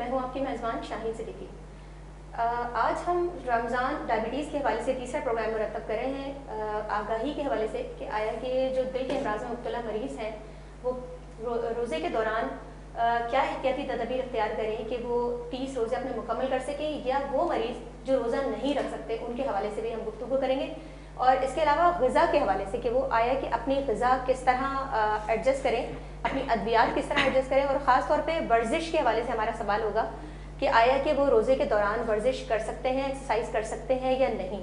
मैं हूँ आपकी मेज़बान शाहीन सिद्दीकी। आज हम रमज़ान डायबिटीज़ के हवाले से तीसरा प्रोग्राम मुरतब कर रहे हैं आगाही के हवाले से कि आया कि जो दिल के अमराज में मुब्तला मरीज़ हैं वो रोज़े के दौरान क्या एहतियाती तदबीर अख्तियार करें कि वो 30 रोज़े अपने मुकम्मल कर सकें, या वो मरीज़ जो रोज़ा नहीं रख सकते उनके हवाले से भी हम गुफ्तगू करेंगे। और इसके अलावा ग़िज़ा के हवाले से कि वो आया कि अपनी ग़िज़ा किस तरह एडजस्ट करें, अपनी अद्वियात किस तरह एडजस्ट करें, और ख़ास तौर पे वर्जिश के हवाले से हमारा सवाल होगा कि आया कि वो रोज़े के दौरान वर्जिश कर सकते हैं, एक्सरसाइज कर सकते हैं या नहीं।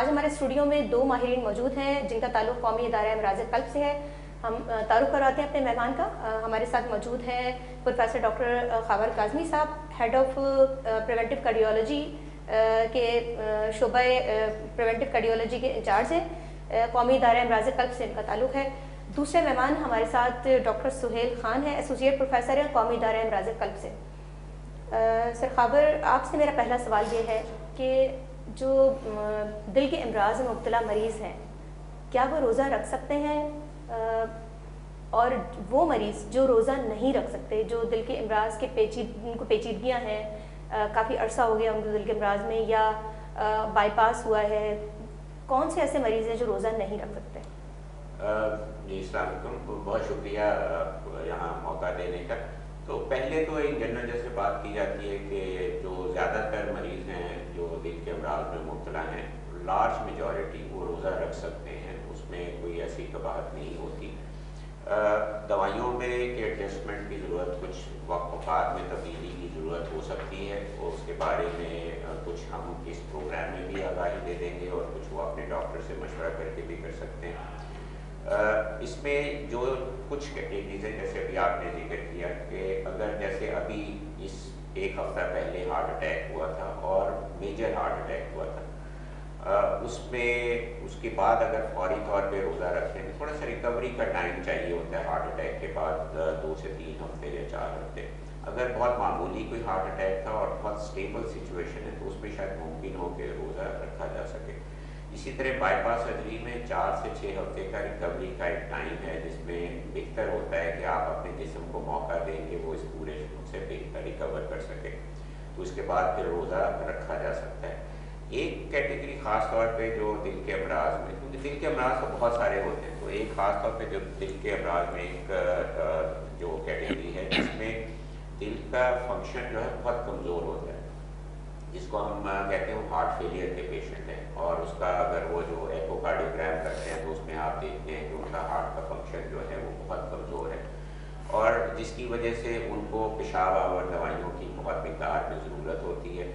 आज हमारे स्टूडियो में दो माहिरीन मौजूद हैं जिनका ताल्लुक़ कौमी इदारा अमराज कल्ब से है। हम तारुफ करवाते हैं अपने मेहमान का। हमारे साथ मौजूद हैं प्रोफेसर डॉक्टर खावर काज़मी साहब, हेड ऑफ़ प्रिवेंटिव कार्डियोलॉजी के शोबा प्रिवेंटिव कार्डियोलॉजी के इंचार्ज हैं, कौमी इदारा अमराज कल्ब से इनका ताल्लुक़ है। दूसरे मेहमान हमारे साथ डॉक्टर सुहेल ख़ान हैं, एसोसिएट प्रोफेसर हैं कौमी इदारा अमराज कल्ब से। सर खावर, आपसे मेरा पहला सवाल ये है कि जो दिल के अमराज में मुब्तला मरीज़ हैं क्या वो रोज़ा रख सकते हैं, और वो मरीज़ जो रोज़ा नहीं रख सकते, जो दिल के अमराज के उनको पेचीदगियाँ हैं, काफ़ी अरसा हो गया उनको दिल के अमराज में, या बाईपास हुआ है, कौन से ऐसे मरीज़ हैं जो रोज़ा नहीं रख सकते? जी, अस्सलाम वालेकुम। बहुत शुक्रिया यहाँ मौका देने का। तो पहले तो इन जनरल जैसे बात की जाती है कि जो ज़्यादातर मरीज़ हैं जो दिल के अमराज में मुब्तला हैं, लार्ज मेजॉरिटी वो रोज़ा रख सकते हैं, उसमें कोई ऐसी कबाहत नहीं होती। दवाइयों में के एडजस्टमेंट की ज़रूरत, कुछ वक़्त में तब्दीली की ज़रूरत हो सकती है, और उसके बारे में कुछ हम इस प्रोग्राम में भी आगाही दे देंगे, और कुछ वो अपने डॉक्टर से मशवरा करके भी कर सकते हैं। इसमें जो कुछ कैटेगरीज हैं, जैसे अभी आपने जिक्र किया कि अगर जैसे अभी इस एक हफ़्ता पहले हार्ट अटैक हुआ था और मेजर हार्ट अटैक हुआ था, उसमें उसके बाद अगर फौरी तौर पे रोज़ा रखते हैं, थोड़ा सा रिकवरी का टाइम चाहिए होता है हार्ट अटैक के बाद 2 से 3 हफ्ते या 4 हफ्ते। अगर बहुत मामूली कोई हार्ट अटैक था और बहुत स्टेबल सिचुएशन है तो उसमें शायद मुमकिन हो कि रोज़ा रखा जा सके। इसी तरह बाईपास सर्जरी में 4 से 6 हफ्ते का रिकवरी का एक टाइम है, जिसमें बेहतर होता है कि आप अपने जिस्म को मौका दें कि वो इस पूरे से बेहतर रिकवर कर सके, तो उसके बाद फिर रोज़ा रखा जा सकता है। एक कैटेगरी ख़ास तौर पे जो दिल के अमराज में, क्योंकि दिल के अमराज तो बहुत सारे होते हैं, तो एक ख़ास तौर पे जो दिल के अमराज में एक जो कैटेगरी है जिसमें दिल का फंक्शन जो है बहुत कमज़ोर होता है, जिसको हम कहते हैं हार्ट फेलियर के पेशेंट हैं, और उसका अगर वो जो एकोकार्डियोग्राम करते हैं तो उसमें आप देखते हैं कि उनका हार्ट का फंक्शन जो है वो बहुत कमज़ोर है, और जिसकी वजह से उनको पेशाब और दवाइयों की बहुत मकदार में ज़रूरत होती है,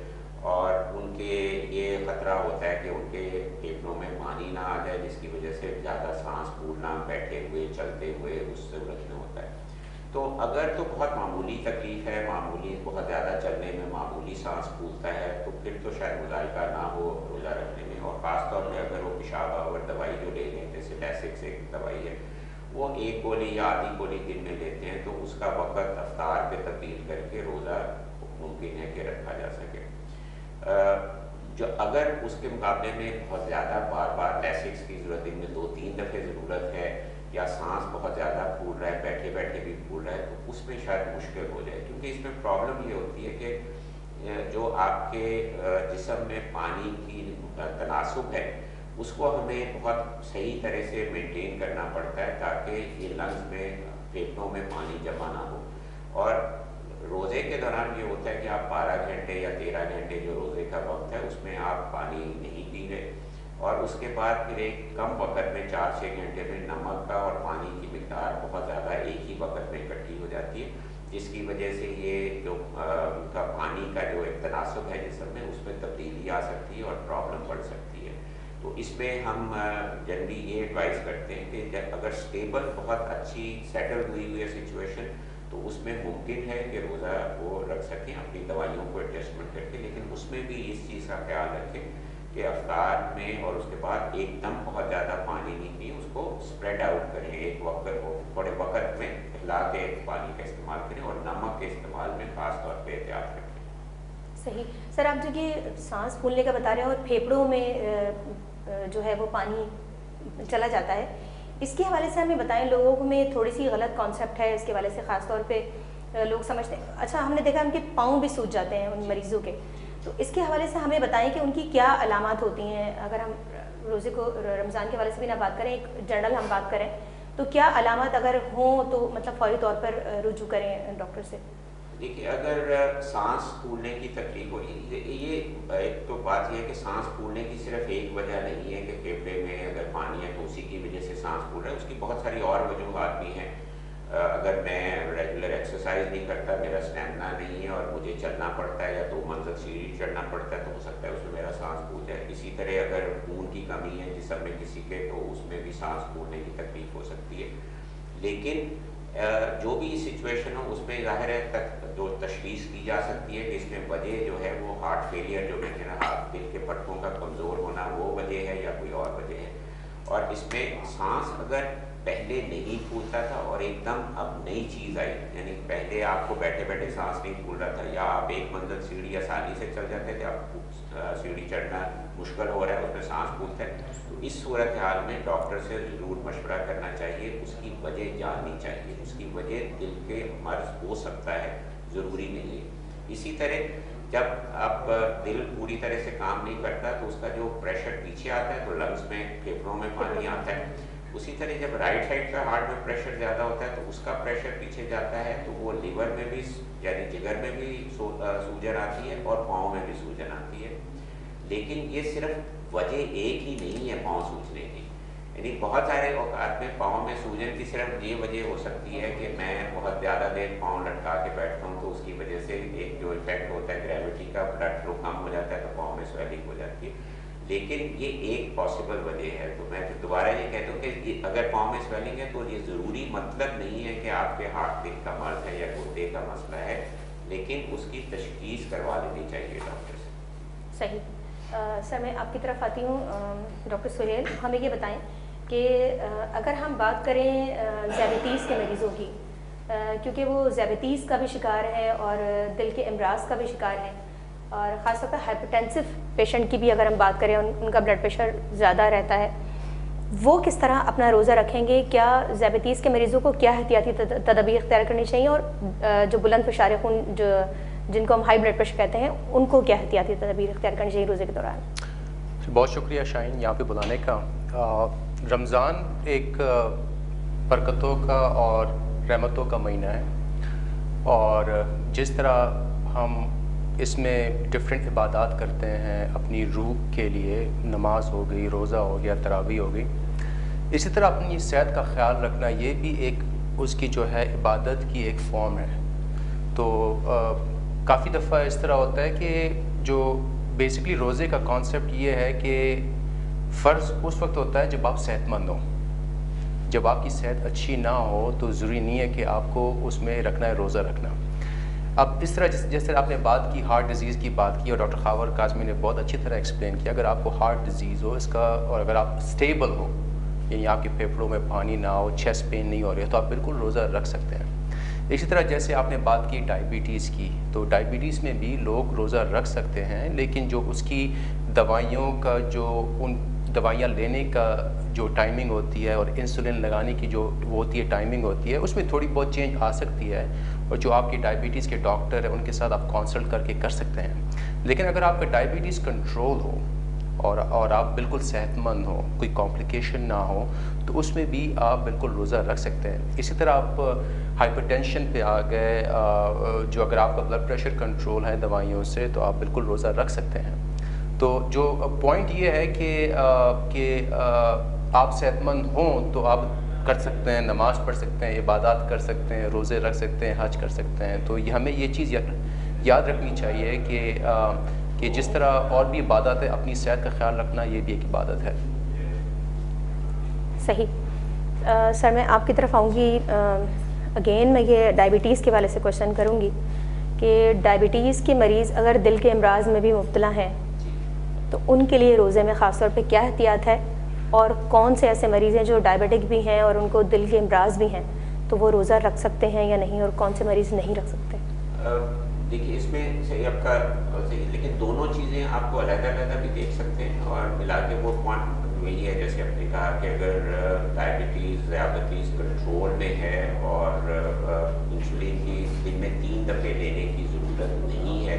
और उनके ये ख़तरा होता है कि उनके फेफड़ों में पानी ना आ जाए, जिसकी वजह से ज़्यादा सांस फूलना बैठे हुए चलते हुए उस सूरत में होता है। तो अगर तो बहुत मामूली तकलीफ है, मामूली बहुत ज़्यादा चलने में मामूली सांस फूलता है, तो फिर तो शायद मुज़ायका ना हो रोज़ा रखने में। और ख़ासतौर पर अगर वो पेशाब आवर दवाई जो ले लें, जैसे डैसिक्स एक दवाई है, वो 1 गोली या आधी गोली दिन में लेते हैं, तो उसका वक़्त अफ्तार पर तब्दील करके रोज़ा मुमकिन है कि रखा जा सके। जो अगर उसके मुकाबले में बहुत ज़्यादा बार बार डैसिक्स की ज़रूरत, दिन में 2-3 दफ़े ज़रूरत है, या सांस बहुत ज़्यादा फूल रहा है, बैठे बैठे भी फूल रहा है, तो उसमें शायद मुश्किल हो जाए, क्योंकि इसमें प्रॉब्लम ये होती है कि जो आपके जिस्म में पानी की तनासुब है उसको हमें बहुत सही तरह से मेंटेन करना पड़ता है, ताकि ये लंग्स में फेफड़ों में पानी जमा ना हो। और रोज़े के दौरान ये होता है कि आप 12 घंटे या 13 घंटे जो रोज़े का वक्त है उसमें आप पानी नहीं पी रहे, और उसके बाद फिर एक कम वक़्त में 4-6 घंटे में नमक का और पानी की मिकदार बहुत ज़्यादा एक ही वक़्त में इकट्ठी हो जाती है, जिसकी वजह से ये जो उनका पानी का जो एक तनासुब है जिसम में, उसमें तब्दीली आ सकती है और प्रॉब्लम बढ़ सकती है। तो इसमें हम जनरली ये एडवाइस करते हैं कि जब अगर स्टेबल बहुत अच्छी सेटल हुई है सिचुएशन, तो उसमें मुमकिन है कि रोज़ा वो रख सकें अपनी दवाइयों को एडजस्टमेंट करके, लेकिन उसमें भी इस चीज़ का ख्याल रखें कि अफ्तार में और उसके बाद एकदम बहुत ज़्यादा पानी नहीं पिए, उसको स्प्रेड आउट करें, एक वक्त हो बड़े वक़्त में हिला के पानी का इस्तेमाल करें, और नमक के इस्तेमाल में ख़ास तौर पर एहतियात रखें। सही। सर, आप जो कि सांस फूलने का बता रहे हैं और फेफड़ों में जो है वो पानी चला जाता है, इसके हवाले से हमें बताएं, लोगों में थोड़ी सी गलत कॉन्सेप्ट है इसके हवाले से, ख़ास तौर पे लोग समझते हैं। अच्छा, हमने देखा उनके पाँव भी सूज जाते हैं उन मरीज़ों के, तो इसके हवाले से हमें बताएं कि उनकी क्या अलामत होती हैं। अगर हम रोज़े को रमज़ान के हवाले से भी ना बात करें, एक जनरल हम बात करें तो क्या अलामत अगर हों तो मतलब फौरी तौर पर रुजू करें डॉक्टर से। देखिए, अगर सांस फूलने की तकलीफ हो रही है, ये तो बात यह है कि सांस फूलने की सिर्फ एक वजह नहीं है कि फेफड़े में अगर पानी है तो उसी की वजह से सांस फूल रहा है, उसकी बहुत सारी और वजूहात भी हैं। अगर मैं रेगुलर एक्सरसाइज नहीं करता, मेरा स्टैमिना नहीं है और मुझे चलना पड़ता है या दो मंजिल सीढ़ी चढ़ना पड़ता है, तो हो सकता है उसमें मेरा सांस फूल जाए। इसी तरह अगर खून की कमी है जिसम में किसी के, तो उसमें भी सांस फूलने की तकलीफ हो सकती है। लेकिन जो भी सिचुएशन हो उसमें ज़ाहिर है जो तशवीश की जा सकती है कि इसमें वजह जो है वो हार्ट फेलियर, जो मैं कह रहा हाथ दिल के पटकों का कमज़ोर होना, वो वजह है या कोई और वजह है। और इसमें सांस अगर पहले नहीं फूलता था और एकदम अब नई चीज़ आई, यानी पहले आपको बैठे बैठे सांस नहीं फूल रहा था या आप एक मंजिल सीढ़ी आसानी से चल जाते थे, अब सीढ़ी चढ़ना मुश्किल हो रहा है, उसमें सांस फूलता है, तो इस सूरत हाल में डॉक्टर से ज़रूर मशवरा करना चाहिए। उसकी वजह जाननी चाहिए, उसकी वजह दिल के मर्ज़ हो सकता है, ज़रूरी नहीं है। इसी तरह जब आप दिल पूरी तरह से काम नहीं करता तो उसका जो प्रेशर पीछे आता है तो लंग्स में, फेफड़ों में पानी आता है। उसी तरह जब राइट साइड का हार्ट में प्रेशर ज़्यादा होता है तो उसका प्रेशर पीछे जाता है, तो वो लीवर में भी यानी जिगर में भी सूजन आती है और पाँव में भी सूजन आती है। लेकिन ये सिर्फ वजह एक ही नहीं है पाँव सूजने की, यानी बहुत सारे औकात में पाँव में सूजन की सिर्फ ये वजह हो सकती है कि मैं बहुत ज़्यादा देर पाँव लटका के बैठता हूँ, तो उसकी वजह से एक जो इफेक्ट होता है ग्रेविटी का, ब्लड फ्लो कम हो जाता है तो पाँव में स्वेलिंग हो जाती है। लेकिन ये एक पॉसिबल वजह है। तो मैं फिर दोबारा ये कहता हूँ कि अगर पाँव में स्वेलिंग है तो ये ज़रूरी मतलब नहीं है कि आपके हार्ट दिल का मर्ज है या गोदे का मसला है, लेकिन उसकी तशखीस करवा लेनी चाहिए डॉक्टर से। सही। सर, मैं आपकी तरफ आती हूँ डॉक्टर सुहेल, हमें ये बताएं कि अगर हम बात करें डायबिटीज़ के मरीज़ों की, क्योंकि वो डायबिटीज़ का भी शिकार है और दिल के अमराज का भी शिकार है, और ख़ास तौर पर हाइपरटेंसिव पेशेंट की भी अगर हम बात करें, उनका ब्लड प्रेशर ज़्यादा रहता है, वो किस तरह अपना रोज़ा रखेंगे? क्या डायबिटीज़ के मरीज़ों को क्या एहतियाती तदबीर अख्तियार करनी चाहिए, और जो बुलंद फिशारे खून जो जिनको हम हाई ब्लड प्रेशर कहते हैं उनको क्या एहतियाती तदबीर अख्तियार करनी चाहिए रोज़े के दौरान? बहुत शुक्रिया शाहीन यहाँ पे बुलाने का। रमज़ान एक बरकतों का और रहमतों का महीना है, और जिस तरह हम इसमें डिफरेंट इबादत करते हैं अपनी रूह के लिए, नमाज हो गई, रोज़ा हो गया, तरावी हो गई, इसी तरह अपनी सेहत का ख्याल रखना ये भी एक उसकी जो है इबादत की एक फॉर्म है। तो काफ़ी दफ़ा इस तरह होता है कि जो बेसिकली रोज़े का कॉन्सेप्ट ये है कि फ़र्ज़ उस वक्त होता है जब आप सेहतमंद हो, जब आपकी सेहत अच्छी ना हो तो ज़रूरी नहीं है कि आपको उसमें रखना है रोज़ा रखना। अब इस तरह जैसे आपने बात की, हार्ट डिज़ीज़ की बात की और डॉक्टर खावर काज़मी ने बहुत अच्छी तरह एक्सप्लेन किया, अगर आपको हार्ट डिज़ीज़ हो इसका और अगर आप स्टेबल हो, यानी आपके फेफड़ों में पानी ना हो, चेस्ट पेन नहीं हो रही है, तो आप बिल्कुल रोज़ा रख सकते हैं। इसी तरह जैसे आपने बात की डायबिटीज़ की, तो डायबिटीज़ में भी लोग रोज़ा रख सकते हैं, लेकिन जो उसकी दवाइयों का जो उन दवाइयाँ लेने का जो टाइमिंग होती है और इंसुलिन लगाने की जो होती है टाइमिंग होती है, उसमें थोड़ी बहुत चेंज आ सकती है, और जो आपके डायबिटीज़ के डॉक्टर हैं उनके साथ आप कंसल्ट करके कर सकते हैं। लेकिन अगर आपका डायबिटीज़ कंट्रोल हो और आप बिल्कुल सेहतमंद हो, कोई कॉम्प्लिकेशन ना हो, तो उसमें भी आप बिल्कुल रोज़ा रख सकते हैं। इसी तरह आप हाइपरटेंशन पे आ गए, जो अगर आपका ब्लड प्रेशर कंट्रोल है दवाइयों से, तो आप बिल्कुल रोज़ा रख सकते हैं। तो जो पॉइंट ये है कि आप सेहतमंद हों तो आप कर सकते हैं, नमाज पढ़ सकते हैं, इबादत कर सकते हैं, रोज़े रख सकते हैं, हज कर सकते हैं। तो हमें ये चीज़ याद रखनी चाहिए कि जिस तरह और भी इबादत है, अपनी सेहत का ख्याल रखना ये भी एक इबादत है। सही। सर, मैं आपकी तरफ आऊँगी अगेन, मैं ये डायबिटीज़ के वाले से क्वेश्चन करूँगी कि डायबिटीज़ के मरीज़ अगर दिल के अमराज में भी मुब्तला हैं तो उनके लिए रोज़े में ख़ास तौर पे क्या एहतियात है, और कौन से ऐसे मरीज़ हैं जो डायबिटिक भी हैं और उनको दिल के अमराज भी हैं, तो वो रोज़ा रख सकते हैं या नहीं, और कौन से मरीज़ नहीं रख सकते? देखिए, इसमें सही आपका सही, लेकिन दोनों चीज़ें आपको अलग-अलग भी देख सकते हैं और मिला के वो पॉइंट वही है जैसे आपने कहा कि अगर डायबिटीज़ कंट्रोल में है और इंसुलिन की दिन में दफे लेने की ज़रूरत नहीं है।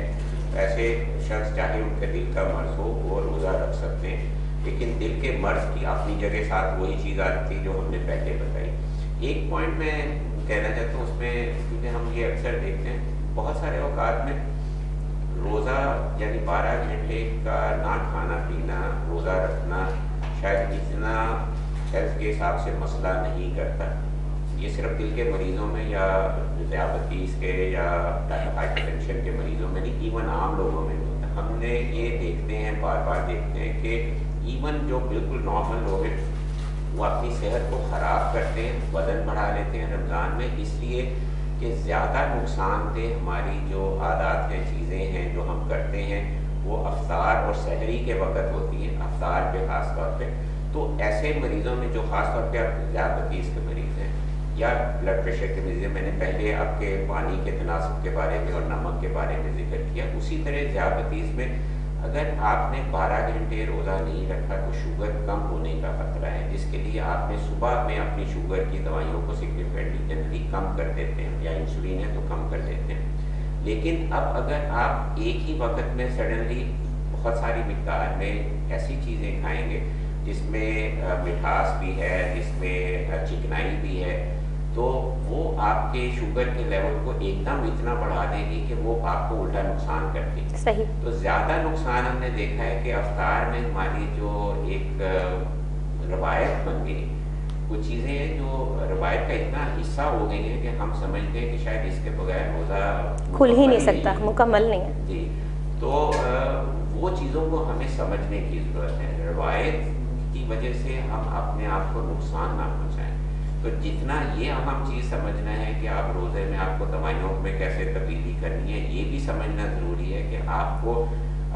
ऐसे शख्स चाहे उनके दिल का मर्ज़ हो वो रोज़ा रख सकते हैं, लेकिन दिल के मर्ज़ की अपनी जगह साथ वही चीज़ आ रही थी जो हमने पहले बताई। एक पॉइंट मैं कहना चाहता हूँ उसमें, क्योंकि हम ये अक्सर देखते हैं बहुत सारे औकात में रोज़ा यानी 12 घंटे का ना खाना पीना रोज़ा रखना शायद इतना हेल्थ के हिसाब से मसला नहीं करता। ये सिर्फ दिल के मरीज़ों में या डायबिटीज़ के या हाइपरटेंशन के मरीज़ों में नहीं, इवन आम लोगों में होता। हमने ये देखते हैं, बार बार देखते हैं कि इवन जो बिल्कुल नॉर्मल लोग हैं वो अपनी सेहत को ख़राब करते हैं, वज़न बढ़ा लेते हैं रमज़ान में, इसलिए कि ज़्यादा नुकसानदेह हमारी जो आदत हैं, चीज़ें हैं जो हम करते हैं वो अफ्तार और सहरी के वक़्त होती हैं, अफ्तार पे ख़ास तौर पे। तो ऐसे मरीज़ों में जो ख़ास तौर पे आप डायबिटीज़ के मरीज़ हैं या ब्लड प्रेशर के मरीज़ हैं, मैंने पहले आपके पानी के तनासब के बारे में और नमक के बारे में जिक्र किया, उसी तरह डायबिटीज़ में अगर आपने 12 घंटे रोज़ा नहीं रखा तो शुगर कम होने का ख़तरा है, जिसके लिए आपने सुबह में अपनी शुगर की दवाइयों को सिग्निफिकेंटली जनरली कम कर देते हैं या इंसुलिन है तो कम कर देते हैं। लेकिन अब अगर आप एक ही वक्त में सडनली बहुत सारी मिक़दार में ऐसी चीज़ें खाएंगे जिसमें मिठास भी है, जिसमें चिकनाई भी है, तो वो आपके शुगर के लेवल को एकदम इतना बढ़ा देगी कि वो आपको उल्टा नुकसान करती है। सही। तो ज़्यादा नुकसान हमने देखा है कि अफ्तार में हमारी जो एक रवायत बन गई, कुछ चीज़ें हैं जो रवायत का इतना हिस्सा हो गई है कि हम समझते हैं कि शायद इसके बगैर रोज़ा खुल ही नहीं सकता, मुकम्मल नहीं है जी। तो वो चीज़ों को हमें समझने की ज़रूरत है, रवायत की वजह से हम अपने आप को नुकसान ना पहुँचाएँ। तो जितना ये अहम चीज़ समझना है कि आप रोज़े में आपको दवाइयों में कैसे तब्दीली करनी है, ये भी समझना ज़रूरी है कि आपको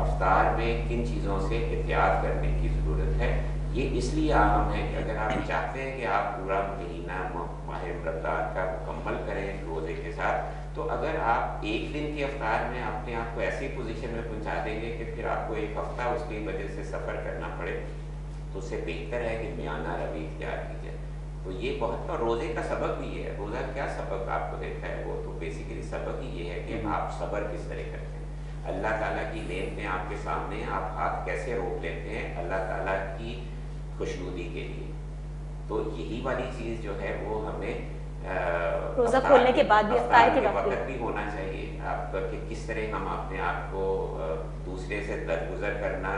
अफ्तार में किन चीज़ों से एहतियात करने की ज़रूरत है। ये इसलिए अहम है कि अगर आप चाहते हैं कि आप पूरा महीना माह रमज़ान का मुकम्मल करें रोज़े के साथ, तो अगर आप एक दिन की अफ्तार में अपने आप को ऐसी पोजीशन में पहुँचा देंगे कि फिर आपको एक हफ़्ता उसकी वजह से सफ़र करना पड़े, तो उससे बेहतर है कि मियाना रवी इख्तियार कीजिए। तो ये बहुत रोज़े का सबक भी है। रोज़ा क्या सबक आपको देता है, वो तो बेसिकली सबक ही ये है कि आप सब्र किस तरह करते हैं, अल्लाह ताला की नेमतें आपके सामने आप हाथ कैसे रोक लेते हैं अल्लाह ताला की खुशनुदी के लिए। तो यही वाली चीज़ जो है वो हमें रोज़ा खोलने के बाद भी अफ्तार के वक्त भी होना चाहिए, आप कि किस तरह हम अपने आप को दूसरे से दरगुजर करना,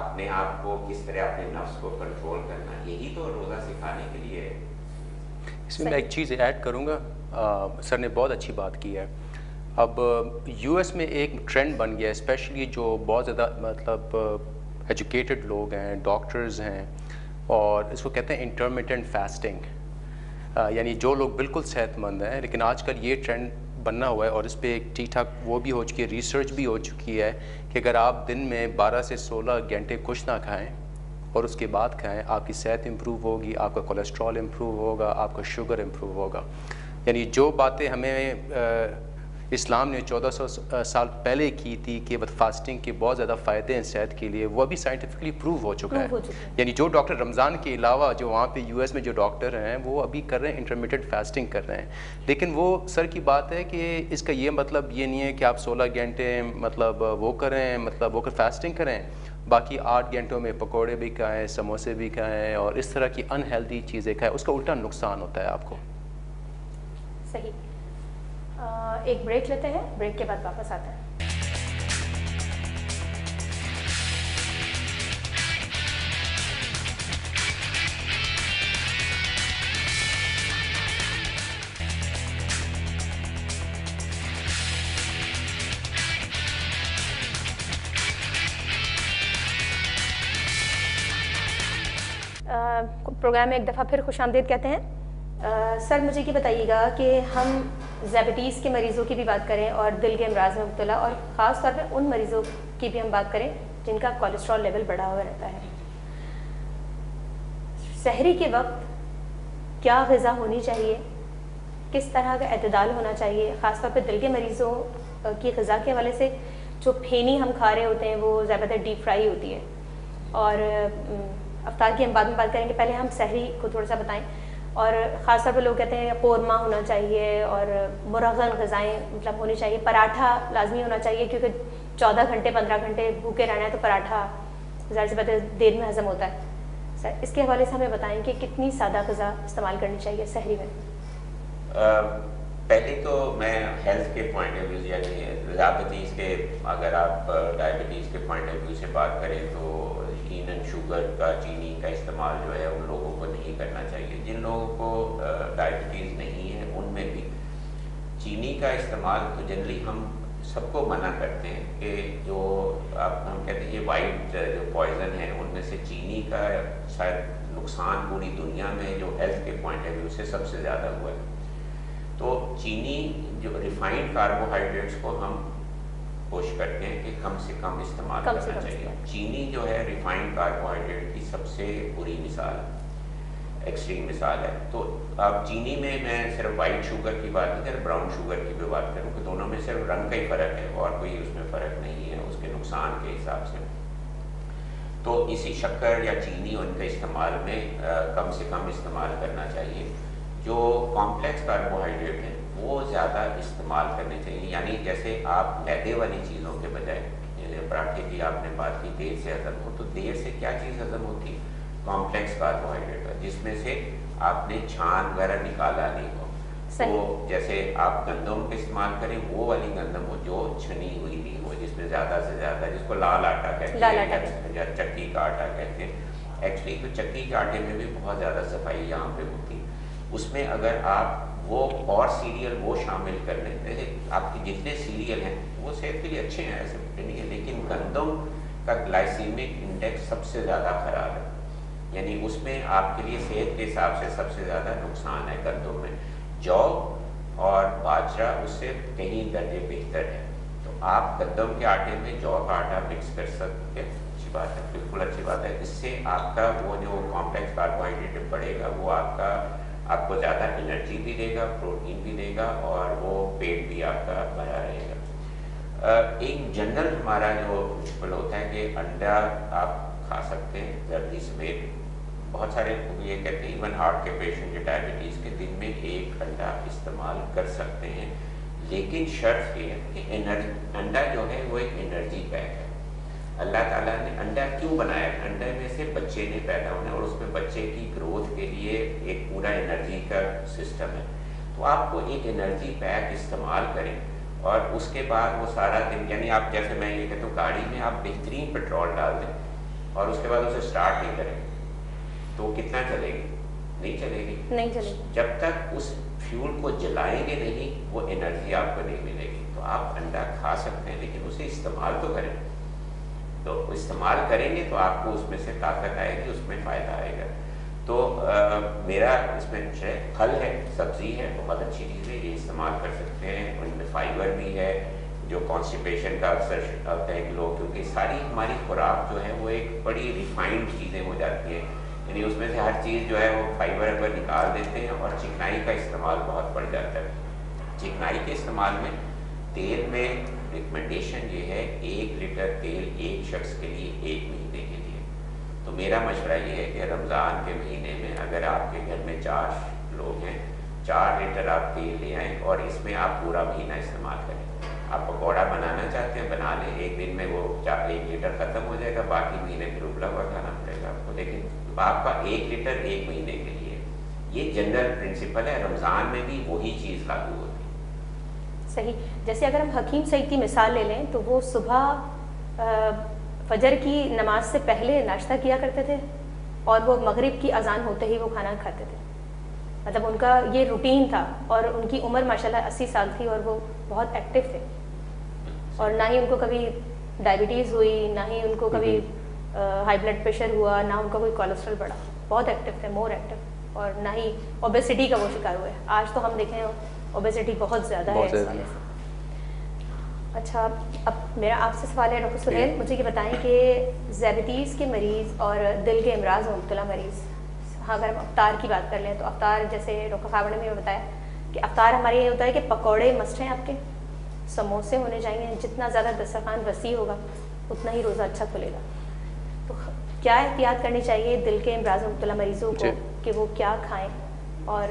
अपने आप को किस तरह अपने नफ्स को कंट्रोल करना, यही तो रोज़ा सिखाने के लिए है। इसमें मैं एक चीज़ ऐड करूँगा, सर ने बहुत अच्छी बात की है। अब यूएस में एक ट्रेंड बन गया, स्पेशली जो बहुत ज़्यादा मतलब एजुकेटेड लोग हैं, डॉक्टर्स हैं, और इसको कहते हैं इंटरमिटेंट फास्टिंग, यानी जो लोग बिल्कुल सेहतमंद हैं। लेकिन आजकल ये ट्रेंड बनना हुआ है और इस पर एक ठीक ठाक वो भी हो चुकी है, रिसर्च भी हो चुकी है कि अगर आप दिन में 12 से 16 घंटे कुछ ना खाएं और उसके बाद खाएं, आपकी सेहत इम्प्रूव होगी, आपका कोलेस्ट्रॉल इम्प्रूव होगा, आपका शुगर इम्प्रूव होगा। यानी जो बातें हमें इस्लाम ने 1400 साल पहले की थी कि फास्टिंग के बहुत ज़्यादा फ़ायदे हैं सेहत के लिए, वह भी साइंटिफिकली प्रूव हो चुका है। यानी जो डॉक्टर रमज़ान के अलावा जो वहाँ पे यूएस में जो डॉक्टर हैं वो अभी कर रहे हैं इंटरमिटेंट फास्टिंग कर रहे हैं। लेकिन वो सर की बात है कि इसका ये मतलब ये नहीं है कि आप 16 घंटे मतलब वो करें, मतलब वो कर फास्टिंग करें, बाकी 8 घंटों में पकौड़े भी खाएँ, समोसे भी खाएँ और इस तरह की अनहेल्दी चीज़ें खाएँ, उसका उल्टा नुकसान होता है आपको। सही। एक ब्रेक लेते हैं, ब्रेक के बाद वापस आते हैं। प्रोग्राम में एक दफ़ा फिर खुशामदीद कहते हैं। सर मुझे ये बताइएगा कि हम डायबिटीज़ के मरीज़ों की भी बात करें और दिल के अमराज में मुब्तला, और ख़ास तौर पर उन मरीज़ों की भी हम बात करें जिनका कोलेस्ट्रॉल लेवल बढ़ा हुआ रहता है। सहरी के वक्त क्या ग़िज़ा होनी चाहिए, किस तरह का अतदाल होना चाहिए, ख़ास तौर पर दिल के मरीज़ों की ग़िज़ा के हवाले से जो फेनी हम खा रहे होते हैं वो ज़्यादातर डीप फ्राई होती है, और अफ्तार की हम बाद में बात करेंगे, पहले हम सहरी को थोड़ा सा बताएँ। और ख़ास तौर पर लोग कहते हैं कौरमा होना चाहिए और मुरगन ग़ज़ाएँ मतलब होनी चाहिए, पराठा लाजमी होना चाहिए क्योंकि 14 घंटे 15 घंटे भूखे रहना है तो पराठा ज़्यादा से ज़्यादा देर में हज़म होता है। सर इसके हवाले से हमें बताएं कि कितनी सादा ग़ज़ा इस्तेमाल करनी चाहिए सहरी में? पहले तो मैं हेल्थ के पॉइंट ऑफ व्यू यानी डायबिटीज़ के, अगर आप डायबिटीज़ के पॉइंट ऑफ व्यू से बात करें तो यकीनन शुगर का, चीनी का इस्तेमाल जो है उन लोगों को नहीं करना चाहिए। जिन लोगों को डायबिटीज़ नहीं है उनमें भी चीनी का इस्तेमाल तो जनरली हम सबको मना करते हैं कि जो आप हम कहते हैं ये वाइट जो पॉइज़न है उनमें से चीनी का शायद नुकसान पूरी दुनिया में जो हेल्थ के पॉइंट ऑफ व्यू से सबसे ज़्यादा हुआ है। तो चीनी जो रिफाइंड कार्बोहाइड्रेट्स को हम कोशिश करते हैं कि कम से कम इस्तेमाल करना चाहिए। चीनी जो है रिफाइंड कार्बोहाइड्रेट की सबसे बुरी मिसाल है, एक्सट्रीम मिसाल है। तो आप चीनी में मैं सिर्फ वाइट शुगर की बात नहीं कर, ब्राउन शुगर की भी बात करूँ कि दोनों में सिर्फ रंग का ही फ़र्क है और कोई उसमें फ़र्क नहीं है उसके नुकसान के हिसाब से। तो इसी शक्कर या चीनी उनके इस्तेमाल में कम से कम इस्तेमाल करना चाहिए। जो कॉम्प्लेक्स कार्बोहाइड्रेट हैं वो ज़्यादा इस्तेमाल करने चाहिए, यानी जैसे आप मैदे वाली चीज़ों के बजाय पराठे की आपने बात की देर से हज़म हो, तो देर से क्या चीज़ हज़म होती है? कॉम्प्लेक्स कार्बोहाइड्रेट का, जिसमें से आपने छान वगैरह निकाला नहीं हो। तो जैसे आप गंदम का इस्तेमाल करें वो वाली गंदम हो जो छनी हुई नहीं हो, जिसमें ज़्यादा से ज़्यादा जिसको लाल आटा कहते हैं या चक्की का आटा कहते हैं एक्चुअली। तो चक्की के आटे में भी बहुत ज़्यादा सफाई यहाँ पे होती है। उसमें अगर आप वो और सीरियल वो शामिल कर लेते हैं, आपके जितने सीरियल हैं वो सेहत के लिए अच्छे हैं ऐसे नहीं है, लेकिन गंदम का ग्लाइसीमिक इंडेक्स सबसे ज़्यादा खराब है, यानी उसमें आपके लिए सेहत के हिसाब से सबसे ज़्यादा नुकसान है गंदम में। जौ और बाजरा उससे कहीं दर्जे बेहतर है। तो आप गंदम के आटे में जौ का आटा मिक्स कर सकते हैं, अच्छी बात है, बिल्कुल अच्छी बात है। इससे आपका वो जो कॉम्प्लेक्स कार्बोहाइड्रेट बढ़ेगा वो आपका आपको ज़्यादा एनर्जी भी देगा, प्रोटीन भी देगा और वो पेट भी आपका भरा रहेगा। एक जनरल हमारा जो मुश्किल होता है कि अंडा आप खा सकते हैं जर्दी समेत, बहुत सारे ये कहते हैं इवन हार्ट के पेशेंट जो डायबिटीज़ के दिन में एक अंडा इस्तेमाल कर सकते हैं, लेकिन शर्त ये है कि एनर्जी अंडा जो है वो एक एनर्जी पैक है। अल्लाह ताला ने अंडा क्यों बनाया? अंडे में से बच्चे ने पैदा होना और उसमें बच्चे की ग्रोथ के लिए एक पूरा एनर्जी का सिस्टम है। तो आपको एक एनर्जी पैक इस्तेमाल करें और उसके बाद वो सारा दिन, यानी आप जैसे मैं ये कहता हूँ गाड़ी में आप बेहतरीन पेट्रोल डाल दें और उसके बाद उसे स्टार्ट नहीं करें तो कितना चलेगी? नहीं चलेगी, नहीं चलेगी। जब तक उस फ्यूल को जलाएंगे नहीं वो एनर्जी आपको नहीं मिलेगी। तो आप अंडा खा सकते हैं लेकिन उसे इस्तेमाल तो करें, तो इस्तेमाल करेंगे तो आपको उसमें से ताकत आएगी, उसमें फ़ायदा आएगा। तो मेरा इसमें फल है, सब्ज़ी है, बहुत अच्छी चीज़ है, ये इस्तेमाल कर सकते हैं। उनमें फाइबर भी है जो कॉन्स्टिपेशन का अक्सर आता है लोग, क्योंकि सारी हमारी खुराक जो है वो एक बड़ी रिफाइंड चीज़ें हो जाती हैं, यानी उसमें से हर चीज़ जो है वो फाइबर पर निकाल देते हैं और चिकनाई का इस्तेमाल बहुत बढ़ जाता है। चिकनाई के इस्तेमाल में तेल में रिकमेंडेशन ये है 1 लीटर तेल एक शख्स के लिए 1 महीने के लिए। तो मेरा मशवरा ये है कि रमज़ान के महीने में अगर आपके घर में 4 लोग हैं 4 लीटर आप तेल ले आएँ और इसमें आप पूरा महीना इस्तेमाल करें। आप पकौड़ा बनाना चाहते हैं बना लें, एक दिन में वो 1 लीटर ख़त्म हो जाएगा, बाकी महीने में उबला हुआ खाना पड़ेगा आपको। लेकिन आपका 1 लीटर 1 महीने के लिए, ये जनरल प्रिंसिपल है, रमज़ान में भी वही चीज़ लागू होती है। सही, जैसे अगर हम हकीम सईद की मिसाल ले लें तो वो सुबह फजर की नमाज से पहले नाश्ता किया करते थे और वो मगरिब की अजान होते ही वो खाना खाते थे, मतलब उनका ये रूटीन था। और उनकी उम्र माशाल्लाह 80 साल थी और वो बहुत एक्टिव थे और ना ही उनको कभी डायबिटीज़ हुई, ना ही उनको कभी हाई ब्लड प्रेशर हुआ, ना उनका कोई कोलेस्ट्रॉल बढ़ा, बहुत एक्टिव थे, मोर एक्टिव, और ना ही ओबेसिटी का वो शिकार हुए। आज तो हम देखें ओबेसिटी बहुत ज़्यादा है इस वाले से। अच्छा, अब मेरा आपसे सवाल है डॉक्टर सुहेल, मुझे ये बताएं कि डायबिटीज़ के मरीज़ और दिल के अमराज में मुब्तला मरीज़, हाँ, अगर हम अफ्तार की बात कर लें तो अफ्तार जैसे डॉक्टर खावर ने भी बताया कि अफ्तार हमारे ये होता है कि पकौड़े मस्ट हैं, आपके समोसे होने चाहिए, जितना ज़्यादा दस्तरखान वसी होगा उतना ही रोज़ा अच्छा खुलेगा। तो क्या एहतियात करनी चाहिए दिल के अमराज मुब्तला मरीजों को कि वो क्या खाएं और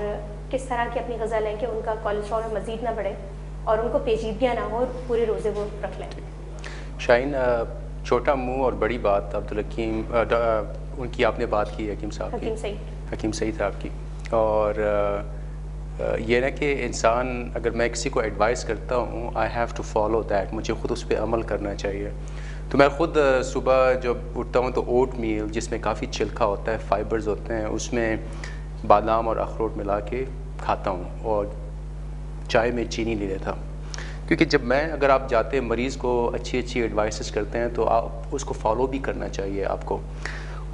किस तरह की अपनी ग़ज़ा लें कि उनका कोलेस्ट्रॉल मज़ीद ना बढ़े और उनको पेचीदगियाँ ना हो, पूरे रोज़े वो रख लें। शाइन, छोटा मुँह और बड़ी बात अब्दुल हकीम उनकी आपने बात की, हकीम साहब की, हकीम सईद साहब की। और ये ना कि इंसान, अगर मैं किसी को एडवाइस करता हूँ I have to follow that, मुझे ख़ुद उस पर अमल करना चाहिए। तो मैं ख़ुद सुबह जब उठता हूँ तो ओट मील जिसमें काफ़ी छिलका होता है, फाइबर्स होते हैं, उसमें बादाम और अखरोट मिला के खाता हूँ और चाय में चीनी ले लेता हूँ। क्योंकि जब मैं, अगर आप जाते हैं मरीज़ को अच्छी अच्छी एडवाइसेस करते हैं तो आप उसको फॉलो भी करना चाहिए आपको।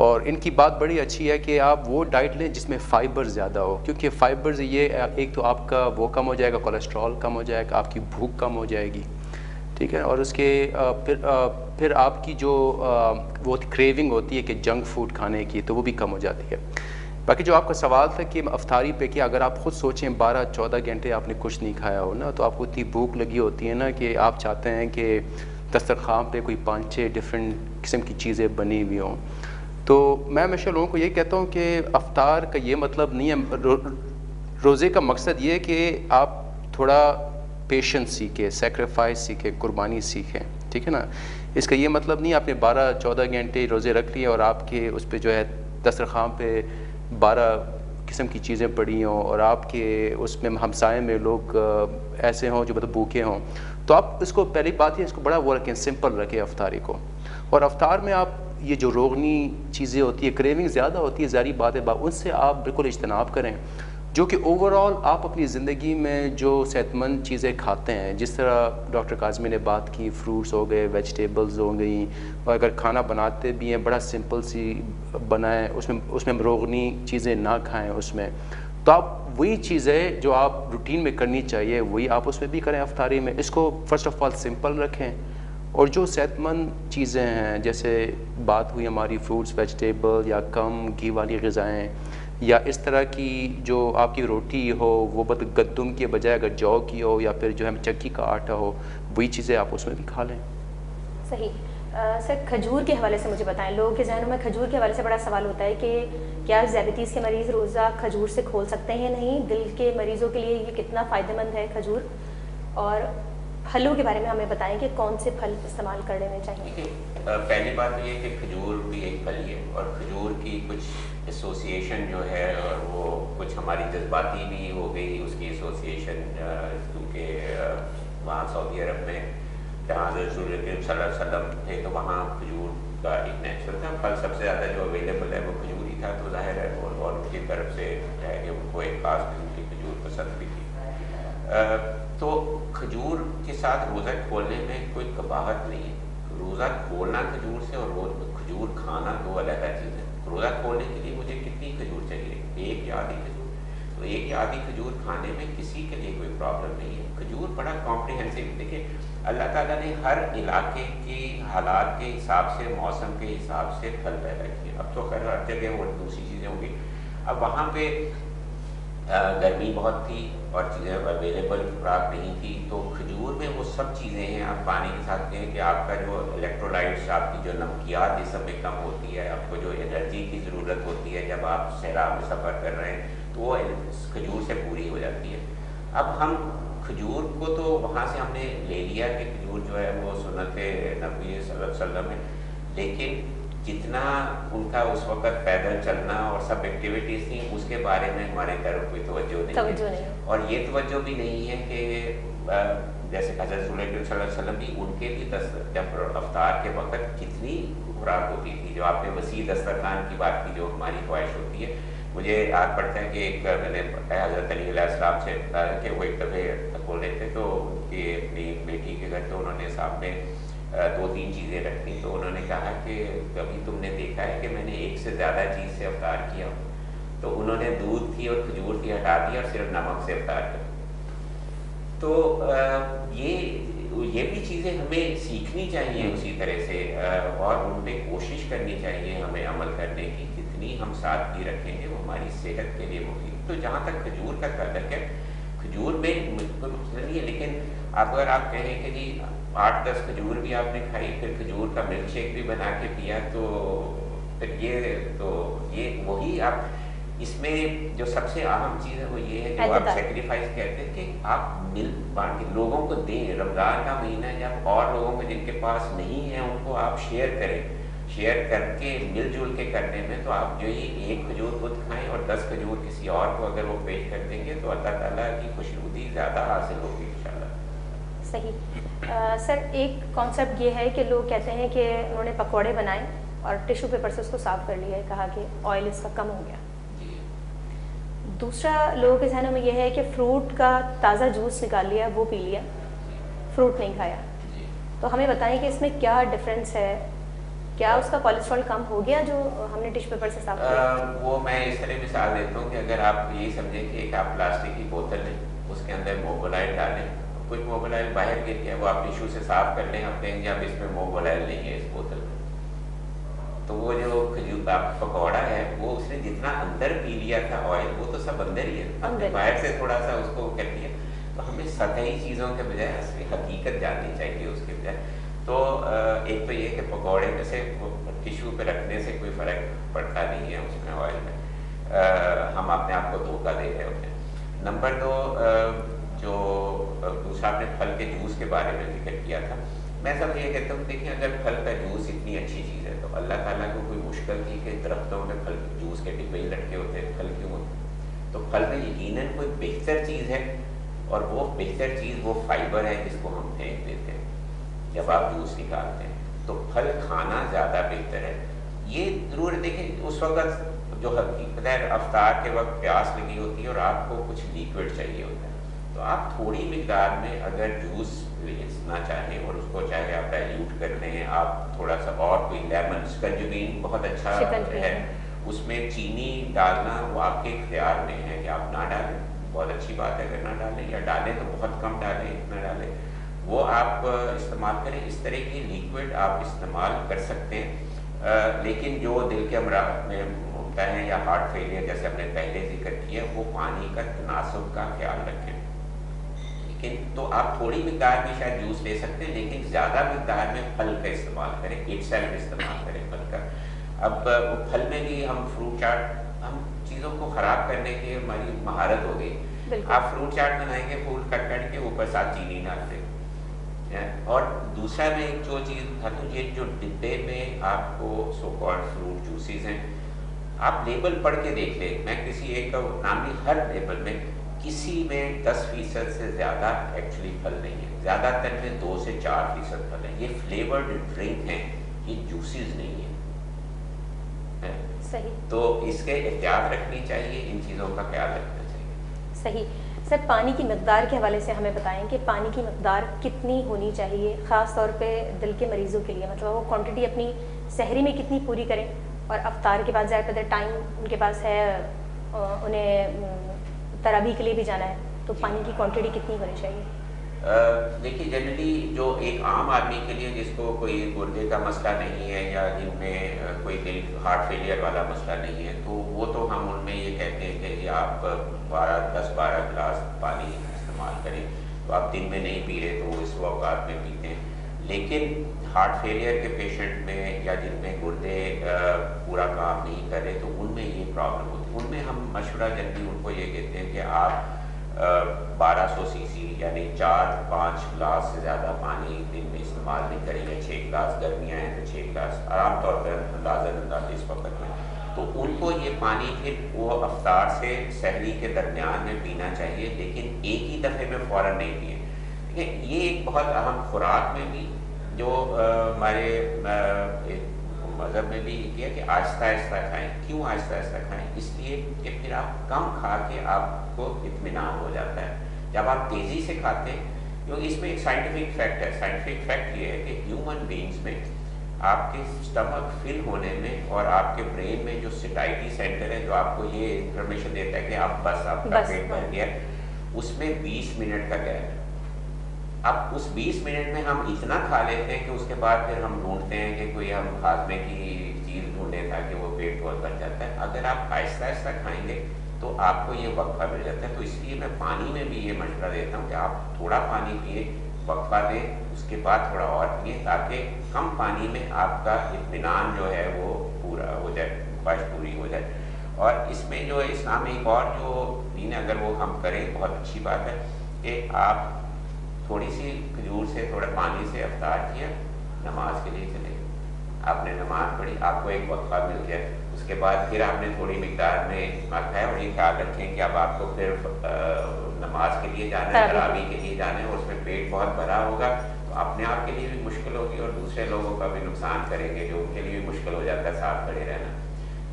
और इनकी बात बड़ी अच्छी है कि आप वो डाइट लें जिसमें फ़ाइबर ज़्यादा हो, क्योंकि फ़ाइबर्स ये एक तो आपका वो कम हो जाएगा, कोलेस्ट्रॉल कम हो जाएगा, आपकी भूख कम हो जाएगी, ठीक है। और उसके फिर आपकी जो वो क्रेविंग होती है कि जंक फूड खाने की, तो वो भी कम हो जाती है। बाकी जो आपका सवाल था कि अफ्तारी पे, कि अगर आप ख़ुद सोचें 12-14 घंटे आपने कुछ नहीं खाया हो ना, तो आपको इतनी भूख लगी होती है ना कि आप चाहते हैं कि दस्तरखान पे कोई 5-6 डिफरेंट किस्म की चीज़ें बनी हुई हों। तो मैं हमेशा लोगों को ये कहता हूँ कि अफ्तार का ये मतलब नहीं है, रोज़े का मकसद ये है कि आप थोड़ा पेशेंस सीखें, सेक्रीफाइस सीखें, कुर्बानी सीखें, ठीक है ना। इसका ये मतलब नहीं आपने 12-14 घंटे रोज़े रख लिए और आपके उस पर जो है दस्तरखान पर 12 किस्म की चीज़ें पड़ी हों और आपके उसमें हमसाए में लोग ऐसे हों जो मतलब भूखे हों। तो आप इसको, पहली बात है इसको बड़ा वो रखें, सिंपल रखें अफ्तारी को। और अफ्तार में आप ये जो रोगनी चीज़ें होती है, क्रेविंग ज़्यादा होती है, ज़ारी बात है, उनसे आप बिल्कुल इज्तनाब करें। जो कि ओवरऑल आप अपनी ज़िंदगी में जो सेहतमंद चीज़ें खाते हैं, जिस तरह डॉक्टर काज़मी ने बात की, फ्रूट्स हो गए, वेजिटेबल्स हो गई, और अगर खाना बनाते भी हैं बड़ा सिंपल सी बनाएं, उसमें रोगनी चीज़ें ना खाएं उसमें। तो आप वही चीज़ें जो आप रूटीन में करनी चाहिए वही आप उसमें भी करें अफ्तारी में। इसको फ़र्स्ट ऑफ ऑल सिंपल रखें और जो सेहतमंद चीज़ें हैं, जैसे बात हुई हमारी फ्रूट्स, वेजिटेबल या कम घी वाली ग़िज़ाएँ, या इस तरह की जो आपकी रोटी हो वो बद गद्दम के बजाय अगर जौ की हो या फिर जो है चक्की का आटा हो, वही चीज़ें आप उसमें भी खा लें। सही। सर, खजूर के हवाले से मुझे बताएं, लोगों के जहनों में खजूर के हवाले से बड़ा सवाल होता है कि क्या डायबिटीज़ के मरीज़ रोज़ा खजूर से खोल सकते हैं नहीं, दिल के मरीज़ों के लिए ये कितना फ़ायदेमंद है खजूर, और फलों के बारे में हमें बताएं कि कौन से फल इस्तेमाल कर लेने चाहिए। पहली बात ये है कि खजूर भी एक फल है और खजूर की कुछ एसोसिएशन जो है, और वो कुछ हमारी जज्बाती भी हो गई उसकी एसोसिएशन, क्योंकि वहाँ सऊदी अरब में जहाँ रसूल करीम सल्लल्लाहु अलैहि वसल्लम थे तो वहाँ खजूर का एक नेचुरल था फल, सबसे ज़्यादा जो अवेलेबल है वो खजूर ही था। तो ज़ाहिर है और उनकी तरफ से है कि उनको एक खास किस्म की खजूर पसंद भी थी। तो खजूर के साथ रोज़ा खोलने में कोई कबाहत नहीं है। रोज़ा खोलना खजूर से और रोज़ खजूर खाना दो अलग चीज़ है। रोज़ा खोलने के लिए मुझे कितनी खजूर चाहिए, एक या आधी खजूर, तो एक या आधी खजूर खाने में किसी के लिए कोई प्रॉब्लम नहीं है। खजूर बड़ा कॉम्प्रिहेंसिव, देखिए अल्लाह ताला ने हर इलाके की हालात के हिसाब से, मौसम के हिसाब से फल पैदा किए। अब तो खैर हर जगह और दूसरी चीज़ें होंगी। अब वहाँ पर गर्मी बहुत थी और चीज़ें अवेलेबल खुराक नहीं थी, तो खजूर में वो सब चीज़ें हैं। आप पानी के साथ कहें कि आपका जो इलेक्ट्रोलाइट्स, आपकी जो नमकियात इस सब में कम होती है, आपको जो एनर्जी की ज़रूरत होती है जब आप सैलाब में सफ़र कर रहे हैं, तो वो खजूर से पूरी हो जाती है। अब हम खजूर को तो वहाँ से हमने ले लिया कि खजूर जो है वो सुन्नत नबी सल्लल्लाहु अलैहि वसल्लम है, लेकिन जितना उनका उस वक़्त पैदल चलना और सब एक्टिविटीज़ थी उसके बारे में हमारे घर कोई तवज्जो नहीं है। और ये तवज्जो भी नहीं है कि जैसे हज़रत सल्लल्लाहु अलैहि वसल्लम भी, उनके भी जब अफ्तार के वक़्त कितनी खुराक होती थी। जो आपने वसी दस्तरखान की बात की, जो हमारी ख्वाहिश होती है, मुझे याद पड़ता है कि एक मैंने हज़रत अली अलैहिस्सलाम से बताया कि वो एक दफ़े बोले थे तो कि अपनी बेटी के घर, तो उन्होंने सामने 2-3 चीज़ें रखी, तो उन्होंने कहा कि कभी तुमने देखा है कि मैंने एक से ज़्यादा चीज़ से अफ्तार किया? तो उन्होंने दूध थी और खजूर थी हटा दिया और सिर्फ नमक से अफ्तार कर। तो ये भी चीज़ें हमें सीखनी चाहिए उसी तरह से, और उनमें कोशिश करनी चाहिए हमें अमल करने की, कितनी हम सादगी रखेंगे वो हमारी सेहत के लिए मुफीद। तो जहाँ तक खजूर का ताल्लुक है, खजूर में मुझको मसला नहीं है, लेकिन अगर आप कहें कि जी 8-10 खजूर भी आपने खाई, फिर खजूर का मिल्क शेक भी बना के पिया, तो फिर ये वही आप इसमें जो सबसे अहम चीज़ है वो ये है जो आप सेक्रीफाइस कहते हैं कि आप मिल बांट के लोगों को दें। रमज़ान का महीना जब और लोगों को जिनके पास नहीं है उनको आप शेयर करें, शेयर करके मिलजुल के करने में तो आप जो ये 1 खजूर खुद खाएं और 10 खजूर किसी और को अगर वो पेश कर देंगे तो अल्लाह ताला की खुशनूदी ज़्यादा हासिल होगी इंशाल्लाह। सही सर, एक कॉन्सेप्ट ये है कि लोग कहते हैं कि उन्होंने पकौड़े बनाए और टिश्यू पेपर से उसको साफ कर लिया है, कहा कि ऑयल इसका कम हो गया। दूसरा लोगों के जहन में यह है कि फ्रूट का ताज़ा जूस निकाल लिया, वो पी लिया, फ्रूट नहीं खाया। तो हमें बताएं कि इसमें क्या डिफरेंस है, क्या उसका कोलेस्ट्रॉल कम हो गया जो हमने टिश्यू पेपर से साफ किया? वो मैं इस तरह मिसाल देता हूँ कि अगर आप यही समझें कि एक आप प्लास्टिक की बोतल लें, उसके अंदर मोबाइल डालें, कुछ मोबाइल बाहर गिर गया, वो आप टिश्यू से साफ कर लें, आप कहेंगे अब इसमें मोबाइल नहीं है इस बोतल में। तो वो जो खजूर आप पकौड़ा है वो उसने जितना अंदर पी लिया था ऑयल वो तो सब अंदर ही है, अपने बाहर से थोड़ा सा उसको कर लिया। तो हमें सतही चीज़ों के बजाय असली हकीकत जाननी चाहिए उसके बजाय। तो एक तो ये कि पकौड़े में से टिश्यू पे रखने से कोई फ़र्क पड़ता नहीं है, उसमें ऑयल में हम अपने आप को धोखा दे रहे होते हैं। नंबर 2 जो दूसरा आपने फल के जूस के बारे में जिक्र किया था, मैं सब ये कहता हूँ देखिए अगर फल का जूस इतनी अच्छी चीज़ है तो अल्लाह ताला को कोई मुश्किल थी कि दरख्तों में फल जूस के डिब्बे ही लटके होते हैं, फल क्यों होते? तो फल में यकीनन कोई बेहतर चीज़ है और वो बेहतर चीज़ वो फाइबर है जिसको हम फेंक देते हैं जब आप जूस निकालते हैं। तो फल खाना ज़्यादा बेहतर है। ये ज़रूर देखें उस वक्त जो हकीकत है अफ्तार के वक्त प्यास लगी होती है और आपको कुछ लिक्विड चाहिए होता है, तो आप थोड़ी मिकदार में अगर जूस लेना चाहें और उसको चाहे आप डाइल्यूट कर लें, आप थोड़ा सा और कोई लेमन स्कंजबीन बहुत अच्छा है, उसमें चीनी डालना वो आपके इख्तियार में है कि आप ना डालें, बहुत अच्छी बात है अगर ना डालें, या डालें तो बहुत कम डालें, इतना डालें वो आप इस्तेमाल करें। इस तरह की लिक्विड आप इस्तेमाल कर सकते हैं। लेकिन जो दिल के अमराज में होता है या हार्ट फेलियर जैसे हमने पहले जिक्र किया, वो पानी का तनासुब का ख्याल रखें। तो आप थोड़ी मिकदार में शायद जूस ले सकते हैं लेकिन ज़्यादा मिकदार में फल का इस्तेमाल करें, इट्सेल्फ इस्तेमाल करें फल का। अब फल में भी हम फ्रूट चाट, हम चीज़ों को ख़राब करने की हमारी महारत हो गई। आप फ्रूट चाट बनाएंगे, फ्रूट कट कट के ऊपर साथ चीनी डाल दें। और दूसरा में एक जो चीज़ था तो ये जो डिब्बे में आपको सो कॉल्ड फ्रूट जूसेस हैं, आप लेबल पढ़ के देख लें। मैं किसी एक का नाम नहीं, हर लेबल में किसी में 10% से ज़्यादा एक्चुअली फल नहीं है, ज़्यादातर में 2 से 4% फल है। ये फ्लेवर्ड ड्रिंक हैं, ये जूसेस नहीं है। सही, तो इसके एहतियात रखनी चाहिए, इन चीज़ों का ख्याल रखना चाहिए। सही सर, पानी की मकदार के हवाले से हमें बताएं कि पानी की मकदार कितनी होनी चाहिए ख़ास तौर पे दिल के मरीज़ों के लिए, मतलब वो क्वान्टिटी अपनी सहरी में कितनी पूरी करें और अफ्तार के बाद ज़्यादा टाइम उनके पास है, उन्हें तरावी के लिए भी जाना है, तो पानी की क्वांटिटी कितनी होनी चाहिए? देखिए जनरली जो एक आम आदमी के लिए जिसको कोई गुर्दे का मसला नहीं है या जिनमें कोई दिल हार्ट फेलियर वाला मसला नहीं है, तो वो तो हम उनमें ये कहते हैं कि आप 10-12 गिलास पानी इस्तेमाल करें। तो आप दिन में नहीं पी रहे तो इस अवकात में पीते हैं। लेकिन हार्ट फेलियर के पेशेंट में या जिनमें गुर्दे पूरा काम नहीं करे तो उनमें ये प्रॉब्लम होती है। उनमें हम मशवरा जनरली उनको ये कहते हैं कि आप 1200 सीसी यानी 4-5 गिलास से ज़्यादा पानी दिन में इस्तेमाल नहीं करेंगे। 6 गिलास गर्मियाँ हैं तो 6 गिलास आम तौर पर अंदाज़ा इस वक्त में, तो उनको ये पानी फिर वो अफ्तार से सहरी के दरमियान में पीना चाहिए, लेकिन एक ही दफ़े में फ़ौरन नहीं पिए। ये एक बहुत अहम खुराक में भी जो हमारे मज़हब में भी ये किया कि आहिस्ता आहिस्ता खाएँ। क्यों आहिस्ता आहिस्ता खाएँ? इसलिए कि फिर आप कम खा के आपको इत्मीनान हो जाता है। जब आप तेज़ी से खाते हैं, क्योंकि इसमें एक साइंटिफिक फैक्ट है, साइंटिफिक फैक्ट ये है कि ह्यूमन बींग्स में आपके स्टमक फिल होने में और आपके ब्रेन में जो सिटाइटी सेंटर है जो आपको ये इंफॉर्मेशन देता है कि आप बस आपका पेट भर गया, उसमें 20 मिनट का गैप है। अब उस 20 मिनट में हम इतना खा लेते हैं कि उसके बाद फिर हम ढूंढते हैं कि कोई हम खाने की चीज़ ढूंढे ताकि वो पेट बहुत भर जाता है। अगर आप आहिस्ता आहिस्ता खाएंगे तो आपको ये वक्फा मिल जाता है। तो इसलिए मैं पानी में भी ये मशवरा देता हूँ कि आप थोड़ा पानी पिए, वक्फा दें, उसके बाद थोड़ा और पिए ताकि कम पानी में आपका इत्मीनान जो है वो पूरा हो जाए, ख्वाहिश पूरी हो जाए। और इसमें जो इस्लाम एक और जो दीन है, अगर वो हम करें बहुत अच्छी बात है कि आप थोड़ी सी खजूर से थोड़ा पानी से अफ्तार किया, नमाज के लिए चले, आपने नमाज पढ़ी, आपको एक वक्फा मिल गया, उसके बाद फिर आपने थोड़ी मिकदार में खाया। और ये ख्याल रखें कि अब आपको फिर नमाज के लिए जाना है, तरावी के लिए जाना है और उसमें पेट बहुत भरा होगा तो अपने आप के लिए भी मुश्किल होगी और दूसरे लोगों का भी नुकसान करेंगे जो उनके लिए भी मुश्किल हो जाता है साफ खड़े रहना।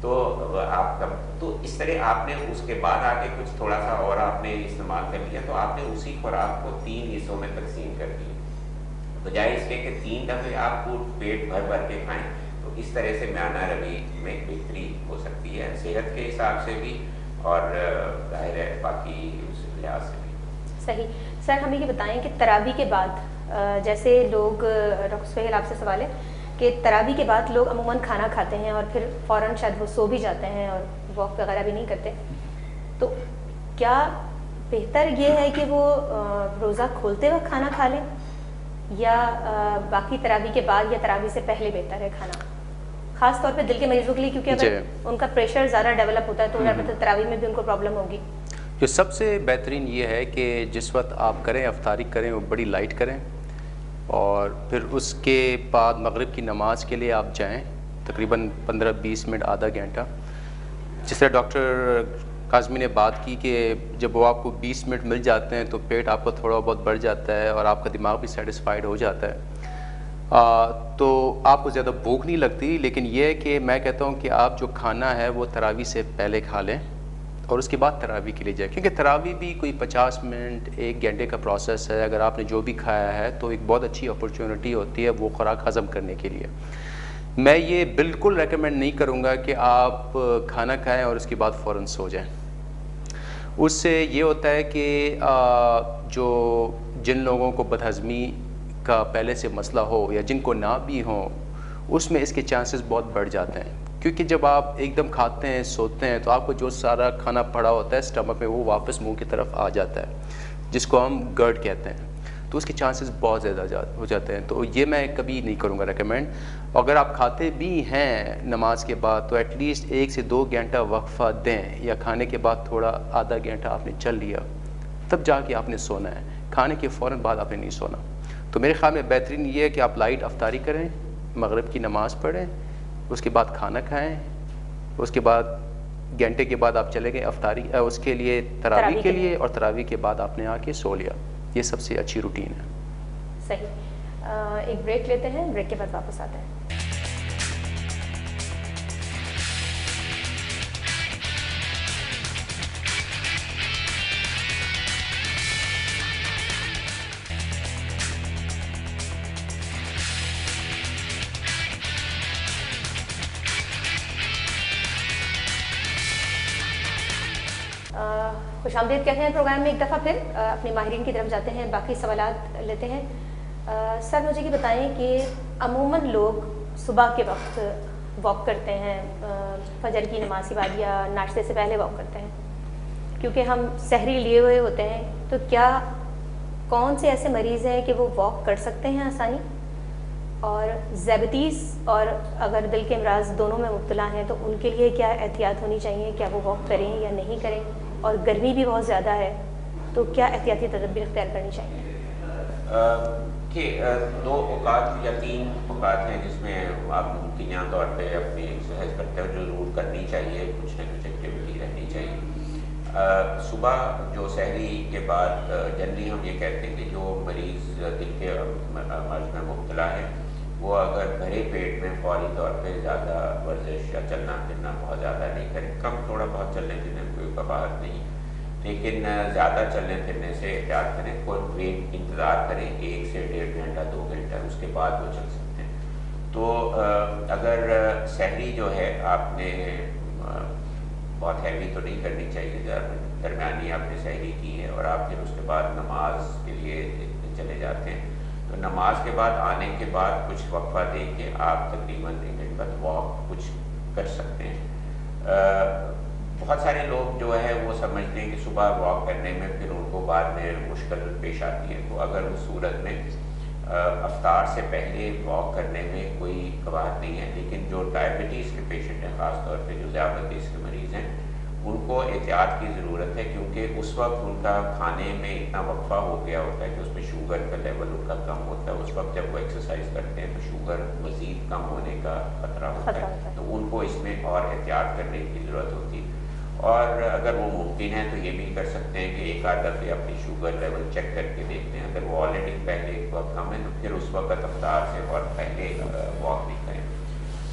तो आपका तो इस तरह आपने उसके बाद आके कुछ थोड़ा सा और आपने इस्तेमाल कर लिया तो आपने उसी खुराक को 3 हिस्सों में तकसीम कर दी। बजाय इसके कि 3 दफ़े आप पेट भर भर के खाएं, तो इस तरह से म्याना रवी में बेहतरी हो सकती है सेहत के हिसाब से भी और जाहिर है बाकी उस लिहाज से भी। सही। सर हमें ये बताएं कि तरावी के बाद जैसे लोग, डॉक्टर सुहेल आपसे सवाल है कि तरावी के बाद लोग अमूमन खाना खाते हैं और फिर फ़ौरन शायद वो सो भी जाते हैं और वॉक वगैरह भी नहीं करते, तो क्या बेहतर ये है कि वो रोज़ा खोलते वक्त खाना खा लें या बाकी तरावी के बाद या तरावी से पहले बेहतर है खाना, ख़ास तौर पे दिल के मरीजों के लिए, क्योंकि अगर उनका प्रेशर ज़्यादा डेवलप होता है तो तरावी में भी उनको प्रॉब्लम होगी? तो सबसे बेहतरीन ये है कि जिस वक्त आप करें अफ्तारी करें वो बड़ी लाइट करें और फिर उसके बाद मगरिब की नमाज़ के लिए आप जाएं तकरीबन 15-20 मिनट आधा घंटा। जिस तरह डॉक्टर काज़मी ने बात की कि जब वो आपको 20 मिनट मिल जाते हैं तो पेट आपका थोड़ा बहुत बढ़ जाता है और आपका दिमाग भी सेटिस्फाइड हो जाता है, तो आपको ज़्यादा भूख नहीं लगती। लेकिन यह है कि मैं कहता हूँ कि आप जो खाना है वो तरावी से पहले खा लें और उसके बाद तरावी के लिए जाए, क्योंकि तरावी भी कोई 50 मिनट 1 घंटे का प्रोसेस है। अगर आपने जो भी खाया है तो एक बहुत अच्छी अपॉर्चुनिटी होती है वो खुराक हज़म करने के लिए। मैं ये बिल्कुल रेकमेंड नहीं करूँगा कि आप खाना खाएं और उसके बाद फ़ौरन सो जाएं। उससे ये होता है कि जो जिन लोगों को बदहज़मी का पहले से मसला हो या जिनको ना भी हो उसमें इसके चांसेस बहुत बढ़ जाते हैं, क्योंकि जब आप एकदम खाते हैं सोते हैं तो आपको जो सारा खाना पड़ा होता है स्टमक में वो वापस मुंह की तरफ आ जाता है जिसको हम गर्ड कहते हैं, तो उसके चांसेस बहुत ज़्यादा हो जाते हैं। तो ये मैं कभी नहीं करूँगा रेकमेंड। अगर आप खाते भी हैं नमाज के बाद तो एटलीस्ट 1 से 2 घंटा वक्फ़ा दें या खाने के बाद थोड़ा आधा घंटा आपने चल लिया तब जाके आपने सोना है, खाने के फ़ौरन बाद आपने नहीं सोना। तो मेरे ख्याल में बेहतरीन ये है कि आप लाइट अफ्तारी करें, मगरिब की नमाज़ पढ़ें, उसके बाद खाना खाएं, उसके बाद घंटे के बाद आप चले गए अफ्तारी उसके लिए तरावी के लिए और तरावी के बाद आपने आके सो लिया। ये सबसे अच्छी रूटीन है। सही। एक ब्रेक लेते हैं, ब्रेक के बाद वापस आते हैं। खुशामदीद कहते हैं प्रोग्राम में एक दफ़ा फिर। अपने माहिरीन की तरफ जाते हैं, बाकी सवालात लेते हैं। सर मुझे ये बताएं कि अमूमन लोग सुबह के वक्त वॉक करते हैं, फजर की नमाज के बाद या नाश्ते से पहले वॉक करते हैं, क्योंकि हम सहरी लिए हुए होते हैं, तो क्या कौन से ऐसे मरीज़ हैं कि वो वॉक कर सकते हैं आसानी, और ज़ैबतीस और अगर दिल के अमराज दोनों में मुब्तला हैं तो उनके लिए क्या एहतियात होनी चाहिए, क्या वो वॉक करें या नहीं करें, और गर्मी भी बहुत ज़्यादा है तो क्या एहतियाती तदबीर इख्तियार करनी चाहिए? कि 2 औकात या 3 औकात हैं जिसमें आप मुमकिन तौर पर अपनी एक्सरसाइज करते हुए जरूर करनी चाहिए, कुछ ना कुछ एक्टिविटी रहनी चाहिए। सुबह जो सहरी के बाद जनरली हम ये कहते हैं कि जो मरीज़ दिल के मर्ज में मुब्तला है वो अगर भरे पेट में फौरी तौर पे ज़्यादा वर्जिश या चलना फिरना बहुत ज़्यादा नहीं करें, कम थोड़ा बहुत चलने फिरने कोई कबाहत नहीं, लेकिन ज़्यादा चलने फिरने से एहतियात करें। कोई ब्रेक इंतज़ार करें 1 से 1.5 घंटा 2 घंटा, उसके बाद वो चल सकते हैं। तो अगर सहरी जो है आपने बहुत हैवी तो नहीं करनी चाहिए, दरमियानी आपने सहरी की है और आप फिर उसके बाद नमाज के लिए चले जाते हैं, तो नमाज के बाद आने के बाद कुछ वक्फा दे के आप तकरीबन 1 घंटे वॉक कुछ कर सकते हैं। बहुत सारे लोग जो है वो समझते हैं कि सुबह वॉक करने में फिर उनको बाद में मुश्किल पेश आती है, तो अगर उस सूरत में अफ्तार से पहले वॉक करने में कोई कबाहत नहीं है। लेकिन जो डायबिटीज़ के पेशेंट हैं, ख़ासतौर पर जो ज़्यादा के मरीज़ हैं, उनको एहतियात की ज़रूरत है, क्योंकि उस वक्त उनका खाने में इतना वक्फा हो गया होता है कि उसमें शुगर का लेवल उनका कम होता है। उस वक्त जब वो एक्सरसाइज करते हैं तो शुगर मज़ीद कम होने का खतरा होता है, तो उनको इसमें और एहतियात करने की ज़रूरत होती है। और अगर वो मुमकिन है तो ये भी कर सकते हैं कि एक आध दफ़े अपनी शुगर लेवल चेक करके देखते हैं, अगर वो ऑलरेडी पहले एक वक्त कम है तो फिर उस वक्त अफ्तार से और पहले वॉक भी करें।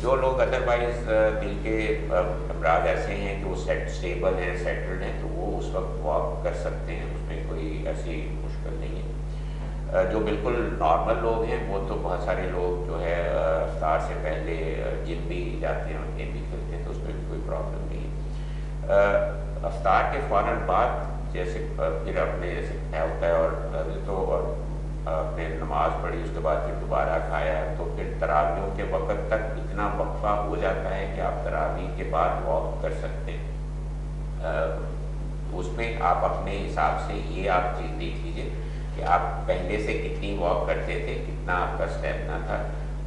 जो लोग अदरवाइज दिल के अमराज ऐसे हैं कि वो स्टेबल हैं, सेटल्ड हैं, तो वो उस वक्त वॉक कर सकते हैं, उसमें कोई ऐसी मुश्किल नहीं है। जो बिल्कुल नॉर्मल लोग हैं वो तो बहुत सारे लोग जो है अफ्तार से पहले जिम भी जाते हैं और गेम भी खेलते हैं, तो उसमें कोई प्रॉब्लम नहीं है। अफ्तार के फ़ौरन बाद जैसे फिर अपने जैसे होता है और तो और अपने नमाज पढ़ी, उसके बाद फिर दोबारा खाया, तो फिर तरावीहों के वक़्त तक इतना वक्फा हो जाता है कि आप तरावीह के बाद वॉक कर सकते हैं। उसमें आप अपने हिसाब से ये आप चीज़ देख लीजिए कि आप पहले से कितनी वॉक करते थे, कितना आपका स्टेमिना था,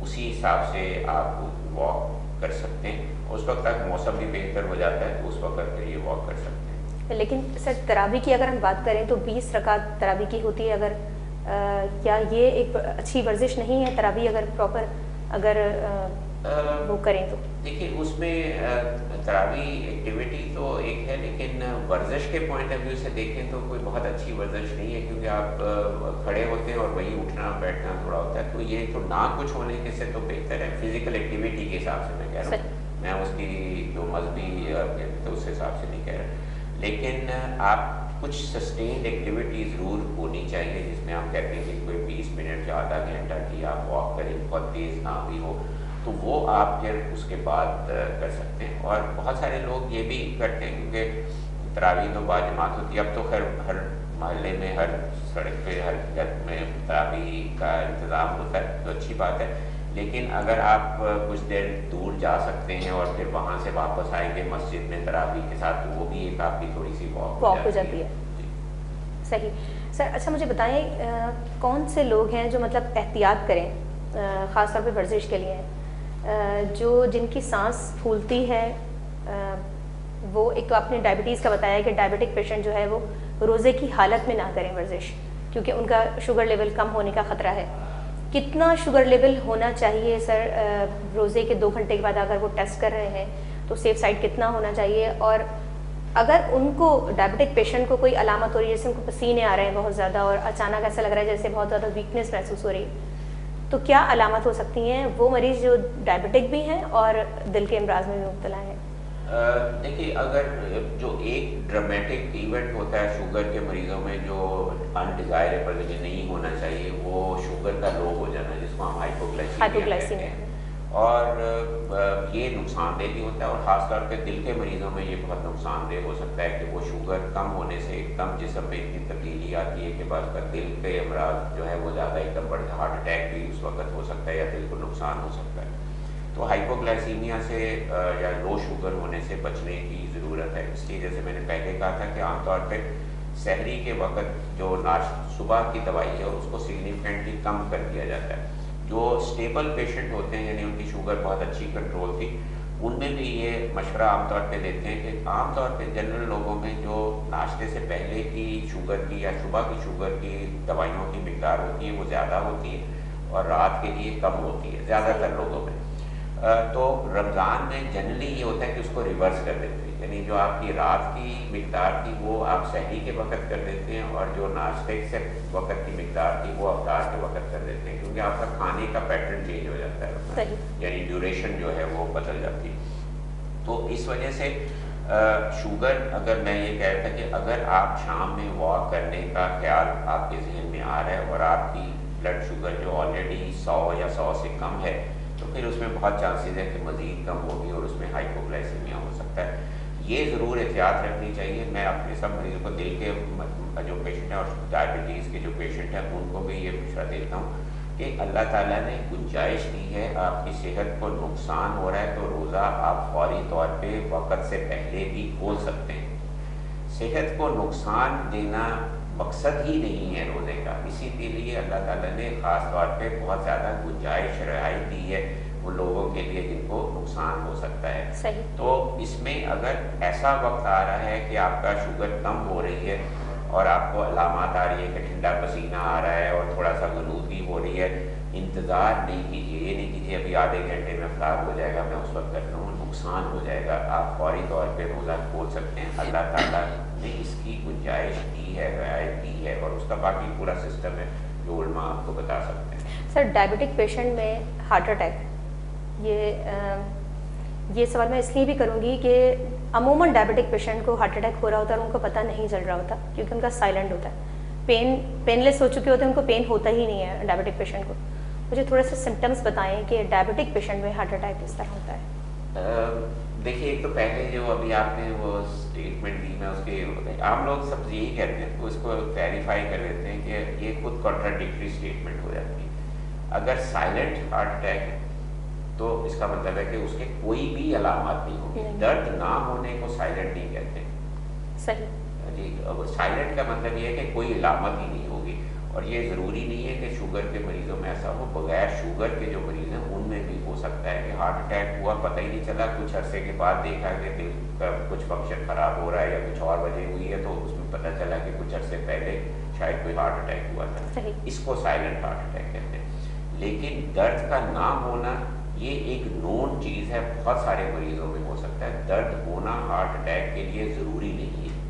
उसी हिसाब से आप वॉक कर सकते हैं। उस वक्त तक मौसम भी बेहतर हो जाता है तो उस वक्त तक ये वॉक कर सकते हैं। लेकिन सर तरावी की अगर हम बात करें तो 20 रकात तरावी की होती है, अगर क्या ये एक अच्छी वर्जिश नहीं है तरावी अगर प्रॉपर अगर वो करें तो? देखिए उसमें तरावी एक्टिविटी तो एक है, लेकिन वर्जिश के पॉइंट ऑफ व्यू से देखें तो कोई बहुत अच्छी वर्जिश नहीं है, क्योंकि आप खड़े होते हैं और वहीं उठना बैठना थोड़ा होता है, तो ये तो ना कुछ होने के से तो बेहतर है फिज़िकल एक्टिविटी के हिसाब से। मैं कह रहा हूँ, मैं उसकी जो मजहबी तो उस हिसाब से नहीं कह रहा, लेकिन आप कुछ सस्टेन्ड एक्टिविटी ज़रूर होनी चाहिए जिसमें आप कहते हैं कि कोई 20 मिनट या आधा घंटा की आप वॉक करें, बहुत तेज़ ना भी हो, तो वो आप फिर उसके बाद कर सकते हैं। और बहुत सारे लोग ये भी करते हैं क्योंकि तरावीह तो बाजमात होती है, अब तो खैर हर महल्ले में, हर सड़क पर, हर घर में तरावीह का इंतज़ाम होता है, तो अच्छी बात है। लेकिन अगर आप कुछ देर दूर जा सकते हैं और फिर वहाँ से वापस आएंगे मस्जिद में तरावीह के साथ, तो वो भी एक आपकी थोड़ी सी वॉक हो जाती है। सही सर। अच्छा मुझे बताएं कौन से लोग हैं जो मतलब एहतियात करें ख़ास तौर पे वर्जिश के लिए, जो जिनकी सांस फूलती है, वो एक तो आपने डायबिटीज़ का बताया कि डायबिटिक पेशेंट जो है वो रोज़े की हालत में ना करें वर्जिश, क्योंकि उनका शुगर लेवल कम होने का ख़तरा है। कितना शुगर लेवल होना चाहिए सर रोज़े के 2 घंटे के बाद अगर वो टेस्ट कर रहे हैं तो सेफ साइड कितना होना चाहिए? और अगर उनको डायबिटिक पेशेंट को कोई अलामत हो रही है, जैसे उनको पसीने आ रहे हैं बहुत ज़्यादा और अचानक ऐसा लग रहा है जैसे बहुत ज़्यादा वीकनेस महसूस हो रही है, तो क्या अलामत हो सकती हैं वो मरीज़ जो डायबिटिक भी हैं और दिल के अमराज में भी मुब्तला हैं? देखिए अगर जो एक ड्रामेटिक इवेंट होता है शुगर के मरीज़ों में जो अनडिज़ायरेबल जो नहीं होना चाहिए, वो शुगर का लो हो जाना, जिसको हम हाइपोग्लाइसीमिया कहते हैं, और ये नुकसानदेह भी होता है। और ख़ास तौर पे दिल के मरीज़ों में ये बहुत नुकसानदेह हो सकता है कि वो शुगर कम होने से कम जिसम में इतनी तब्दीली आती है कि बाद दिल के अमराज जो है वो ज़्यादा एकदम बढ़ जाए, हार्ट अटैक भी उस वक्त हो सकता है या दिल को नुकसान हो सकता है। तो हाइपोग्लाइसीमिया से या लो शुगर होने से बचने की ज़रूरत है। इसलिए जैसे मैंने पहले कहा था कि आमतौर पे सहरी के वक्त जो सुबह की दवाई है उसको सिग्निफिकेंटली कम कर दिया जाता है। जो स्टेबल पेशेंट होते हैं यानी उनकी शुगर बहुत अच्छी कंट्रोल थी, उनमें भी ये मशवरा आमतौर पे देते हैं कि आमतौर पे जनरल लोगों में जो नाश्ते से पहले की शुगर की या सुबह की शुगर की दवाइयों की मिकदार होती है वो ज़्यादा होती है और रात के लिए कम होती है ज़्यादातर लोगों में। तो रमज़ान में जनरली ये होता है कि उसको रिवर्स कर देते हैं, यानी जो आपकी रात की मिकदार थी वो आप सहरी के वक़्त कर देते हैं और जो नाश्ते से वक़्त की मिकदार थी वो अफ्तार के वक़्त कर देते हैं, क्योंकि आपका खाने का पैटर्न चेंज हो जाता है, यानी ड्यूरेशन जो है वो बदल जाती है। तो इस वजह से शुगर, अगर मैं ये कह रहा था कि अगर आप शाम में वॉक करने का ख्याल आपके जहन में आ रहा है और आपकी ब्लड शुगर जो ऑलरेडी 100 या 100 से कम है, तो फिर उसमें बहुत चांसेस है कि मज़ीद कम होगी और उसमें हाइपोग्लाइसीमिया हो सकता है। ये ज़रूर एहतियात रखनी चाहिए। मैं अपने सब मरीजों को दिल के जो पेशेंट हैं और डायबिटीज़ के जो पेशेंट हैं उनको भी ये मशवरा देता हूँ कि अल्लाह ताला ने गुंजाइश दी है, आपकी सेहत को नुकसान हो रहा है तो रोज़ा आप फौरी तौर पर वक़्त से पहले भी खोल सकते हैं। सेहत को नुकसान देना मकसद ही नहीं है रोज़े का, इसी के लिए अल्लाह ताला ने ख़ास तौर पे बहुत ज़्यादा गुंजाइश शराइत दी है। वो लोगों के लिए जिनको नुकसान हो सकता है। सही। तो इसमें अगर ऐसा वक्त आ रहा है कि आपका शुगर कम हो रही है और आपको अलामत आ रही है कि ठंडा पसीना आ रहा है और थोड़ा सा गलूदगी हो रही है, इंतज़ार नहीं कीजिए, ये नहीं कीजिए अभी आधे घंटे में ख़राब हो जाएगा, मैं उस वक्त करता हूँ, नुकसान हो जाएगा। आप फौरी तौर पे रोज़ा खोल सकते हैं। अल्लाह ताला ने इसकी गुंजाइश दी है, रियायत दी है, और उसका बाकी पूरा सिस्टम है जो उलमा आपको बता सकते हैं। सर, डायबिटिक पेशेंट में हार्ट अटैक, ये सवाल मैं इसलिए भी करूँगी कि अमूमन डायबिटिक पेशेंट को हार्ट अटैक हो रहा होता है और उनको पता नहीं चल रहा होता क्योंकि उनका साइलेंट होता है, पेनलेस हो चुके होते हैं, उनको पेन होता ही नहीं है डायबिटिक पेशेंट को। मुझे थोड़े से सिम्टम्स बताएं कि डायबिटिक पेशेंट में हार्ट अटैक किस तरह होता है। देखिए, एक तो पहले जो अभी आपने वो स्टेटमेंट दी ना, उसके आम लोग सब यही कहते हैं, तो उसको क्लैरिफाई कर लेते हैं कि ये खुद कॉन्ट्राडिक्टरी स्टेटमेंट हो जाती है। अगर साइलेंट हार्ट अटैक है तो इसका मतलब है कि उसके कोई भी अलामत नहीं होगी। दर्द ना होने को साइलेंट नहीं कहते। सही जी। अब साइलेंट का मतलब ये है कि कोई अलामत ही नहीं होगी, और ये ज़रूरी नहीं है कि शुगर के मरीज़ों में ऐसा हो, बगैर शुगर के जो मरीज़ हैं उनमें भी हो सकता है कि हार्ट अटैक हुआ, पता ही नहीं चला, कुछ अरसे के बाद देखा कि दिल का कुछ फंक्शन ख़राब हो रहा है या कुछ और वजह हुई है, तो उसमें पता चला कि कुछ अरसे पहले शायद कोई हार्ट अटैक हुआ था। इसको साइलेंट हार्ट अटैक कहते हैं। लेकिन दर्द का ना होना ये एक नोन चीज़ है, बहुत सारे मरीजों में हो सकता है। दर्द होना हार्ट अटैक के लिए ज़रूरी नहीं है।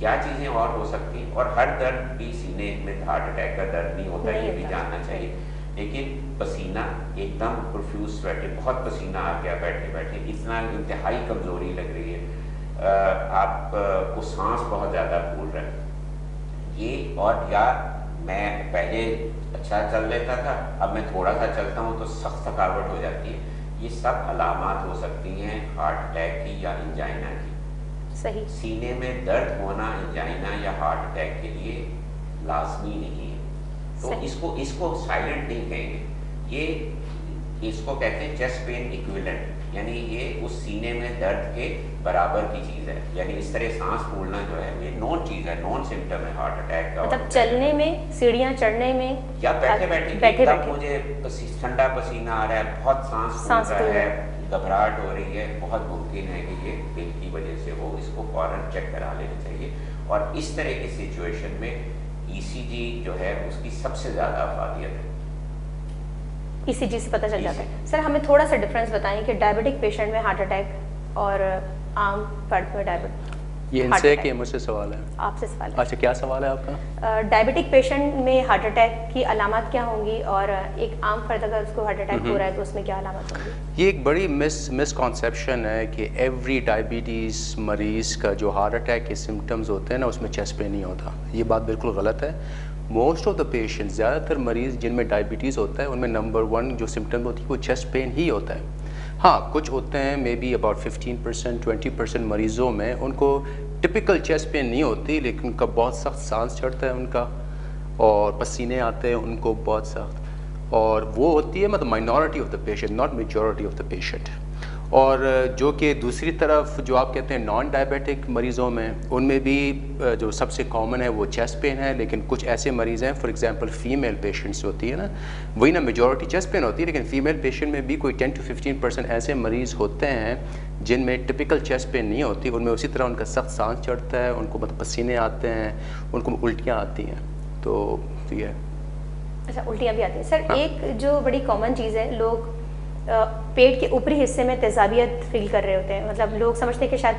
क्या चीज़ें और हो सकती हैं, और हर दर्द भी सीने में हार्ट अटैक का दर्द नहीं होता, ये भी जानना चाहिए। लेकिन पसीना, एकदम प्रोफ्यूज स्वेटिंग, बहुत पसीना आ गया बैठे बैठे, इतना इंतहाई कमज़ोरी लग रही है, आप उस सांस बहुत ज़्यादा फूल रहे हैं, ये, और या मैं पहले अच्छा चल लेता था, अब मैं थोड़ा सा चलता हूँ तो सख्त थकावट हो जाती है, ये सब अलामत हो सकती हैं हार्ट अटैक की या इंजाइना की। सही। सीने में दर्द होना इंजाइना या हार्ट अटैक के लिए लाजमी नहीं है, तो इसको साइलेंट नहीं कहेंगे, ये इसको कहते हैं चेस्ट पेन इक्विवेलेंट, यानी ये उस सीने में दर्द के बराबर की चीज़ है। यानी इस तरह सांस फूलना जो है ये नॉन चीज़ है, नॉन सिम्टम है हार्ट अटैक का। मतलब चलने में, सीढ़ियाँ चढ़ने में, या बैठे बैठे मुझे ठंडा पसीना आ रहा है, बहुत सांस फूल रहा है, घबराहट हो रही है, बहुत मुमकिन है कि ये दिल की वजह से हो, इसको फौरन चेक करा लेना चाहिए। और इस तरह की सिचुएशन में ECG जो है उसकी सबसे ज़्यादा अफादियत है। ECG से पता चल जाता है। सर, हमें थोड़ा सा डिफरेंस बताएं कि डायबिटिक पेशेंट में हार्ट अटैक और आम फर्द में डायबिटिक। ये इनसे कि मुझसे सवाल है, आपसे सवाल है। अच्छा, क्या सवाल है आपका? डायबिटिक पेशेंट में हार्ट अटैक की अलामत क्या होंगी, और एक आम फर्द अगर उसको हार्ट अटैक हो रहा है तो उसमें क्या अलामत होंगी? ये एक बड़ी मिसकॉन्सेप्शन है कि एवरी डायबिटीज़ मरीज़ का जो हार्ट अटैक के सिम्टम्स होते हैं ना, उसमें चेस्ट पेन नहीं होता। ये बात बिल्कुल गलत है। मोस्ट ऑफ द पेशेंट, ज़्यादातर मरीज़ जिनमें डायबिटीज़ होता है उनमें नंबर 1 जो सिम्टम होती है वो चेस्ट पेन ही होता है। हाँ, कुछ होते हैं, मे बी अबाउट 15% 20% मरीज़ों में उनको टिपिकल चेस्ट पेन नहीं होती, लेकिन उनका बहुत सख्त सांस चढ़ता है उनका, और पसीने आते हैं उनको बहुत सख्त, और वो होती है मतलब minority of the patient, not majority of the patient. और जो कि दूसरी तरफ जो आप कहते हैं नॉन डायबिटिक मरीज़ों में, उनमें भी जो सबसे कॉमन है वो चेस्ट पेन है, लेकिन कुछ ऐसे मरीज़ हैं, फॉर एग्जांपल फीमेल पेशेंट्स होती है ना, वही ना मेजॉरिटी चेस्ट पेन होती है, लेकिन फीमेल पेशेंट में भी कोई 10 to 15% ऐसे मरीज़ होते हैं जिनमें टिपिकल चेस्ट पेन नहीं होती, उनमें उसी तरह उनका सख्त सांस चढ़ता है, उनको मतलब पसीने आते हैं, उनको उल्टियाँ आती हैं, तो ये। अच्छा, उल्टियाँ भी आती हैं। सर, हाँ। एक जो बड़ी कॉमन चीज़ है, लोग पेट के ऊपरी हिस्से में तेजाबियत फील कर रहे होते हैं, मतलब लोग समझते हैं कि शायद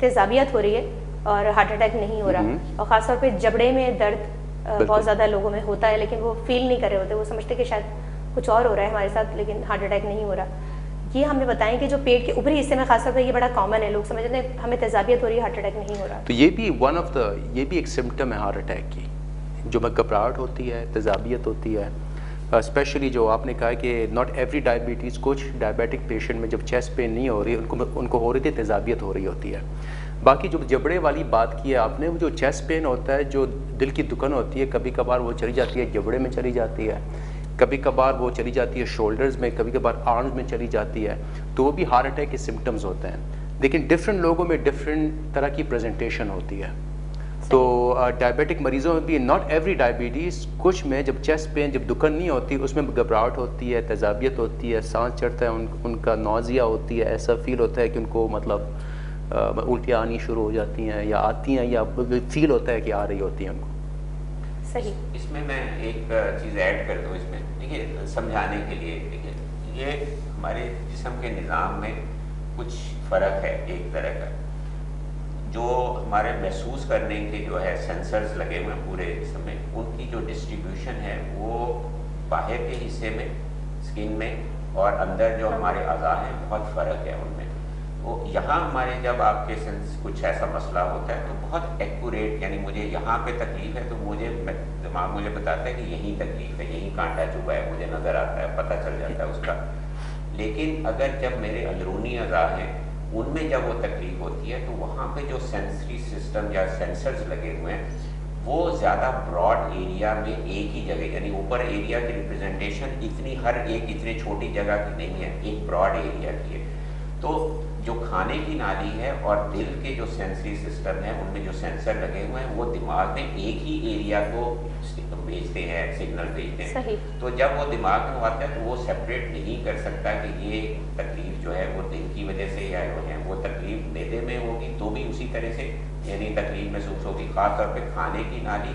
तेजाबियत हो रही है और हार्ट अटैक नहीं हो रहा, और ख़ासतौर पे जबड़े में दर्द बहुत ज़्यादा लोगों में होता है, लेकिन वो फील नहीं कर रहे होते, वो समझते हैं कि शायद कुछ और हो रहा है हमारे साथ, लेकिन हार्ट अटैक नहीं हो रहा। ये हमें बताएं कि जो पेट के ऊपरी हिस्से में खासतौर पर ये बड़ा कॉमन है, लोग समझते हैं हमें तेजाबियत हो रही है, हार्ट अटैक नहीं हो रहा, तो ये भी एक सिम्टम है हार्ट अटैक की, जो में घबराहट होती है, तेजाबियत होती है। स्पेशली जो आपने कहा कि नॉट एवरी डायबिटीज़, कुछ डायबिटिक पेशेंट में जब चेस्ट पेन नहीं हो रही उनको हो रही थी, तेजाबियत हो रही होती है। बाकी जो जबड़े वाली बात की है आपने, वो जो चेस्ट पेन होता है, जो दिल की दुकान होती है, कभी कभार वो चली जाती है जबड़े में चली जाती है, कभी कभार वो चली जाती है शोल्डर्स में, कभी कभार आर्म्स में चली जाती है, तो वो भी हार्ट अटैक के सिम्टम्स होते हैं। लेकिन डिफरेंट लोगों में डिफरेंट तरह की प्रेजेंटेशन होती है। तो डायबिटिक मरीज़ों में भी, नॉट एवरी डायबिटीज़, कुछ में जब चेस्ट पेन, जब दुखन्नी होती है उसमें घबराहट होती है, तेजाबियत होती है, सांस चढ़ता है, उनका नौजिया होती है, ऐसा फील होता है कि उनको मतलब उल्टियाँ आनी शुरू हो जाती हैं या आती हैं या फील होता है कि आ रही होती हैं उनको। सही, इसमें मैं एक चीज़ ऐड कर दूँ इसमें, देखिए समझाने के लिए, देखिए ये हमारे जिस्म के निज़ाम में कुछ फ़र्क है एक तरह का, जो हमारे महसूस करने के जो है सेंसर्स लगे हुए पूरे जिस्म में, उनकी जो डिस्ट्रीब्यूशन है वो बाहर के हिस्से में स्किन में और अंदर जो हमारे अज़ा हैं बहुत फ़र्क है उनमें। तो यहाँ हमारे जब आपके सेंस कुछ ऐसा मसला होता है तो बहुत एक्यूरेट, यानी मुझे यहाँ पे तकलीफ है तो मुझे दिमाग मुझे बताता है कि यहीं तकलीफ है, यहीं कांटा चुभा है, मुझे नज़र आता है, पता चल जाता है उसका। लेकिन अगर जब मेरे अंदरूनी अज़ा हैं उनमें जब वो तकलीफ होती है तो वहाँ पे जो सेंसरी सिस्टम या सेंसर्स लगे हुए हैं वो ज़्यादा ब्रॉड एरिया में एक ही जगह, यानी ऊपर एरिया की रिप्रेजेंटेशन इतनी हर एक इतनी छोटी जगह की नहीं है, एक ब्रॉड एरिया की है। तो जो खाने की नाली है और दिल के जो सेंसरी सिस्टम है उनमें जो सेंसर लगे हुए हैं वो दिमाग में एक ही एरिया को भेजते हैं, सिग्नल भेजते हैं। तो जब वो दिमाग में आता है तो वो सेपरेट नहीं कर सकता कि ये तकलीफ जो है वो दिल की वजह से या जो है वो तकलीफ मेदे में होगी तो भी उसी तरह से यानी तकलीफ महसूस होगी, खासतौर पर खाने की नाली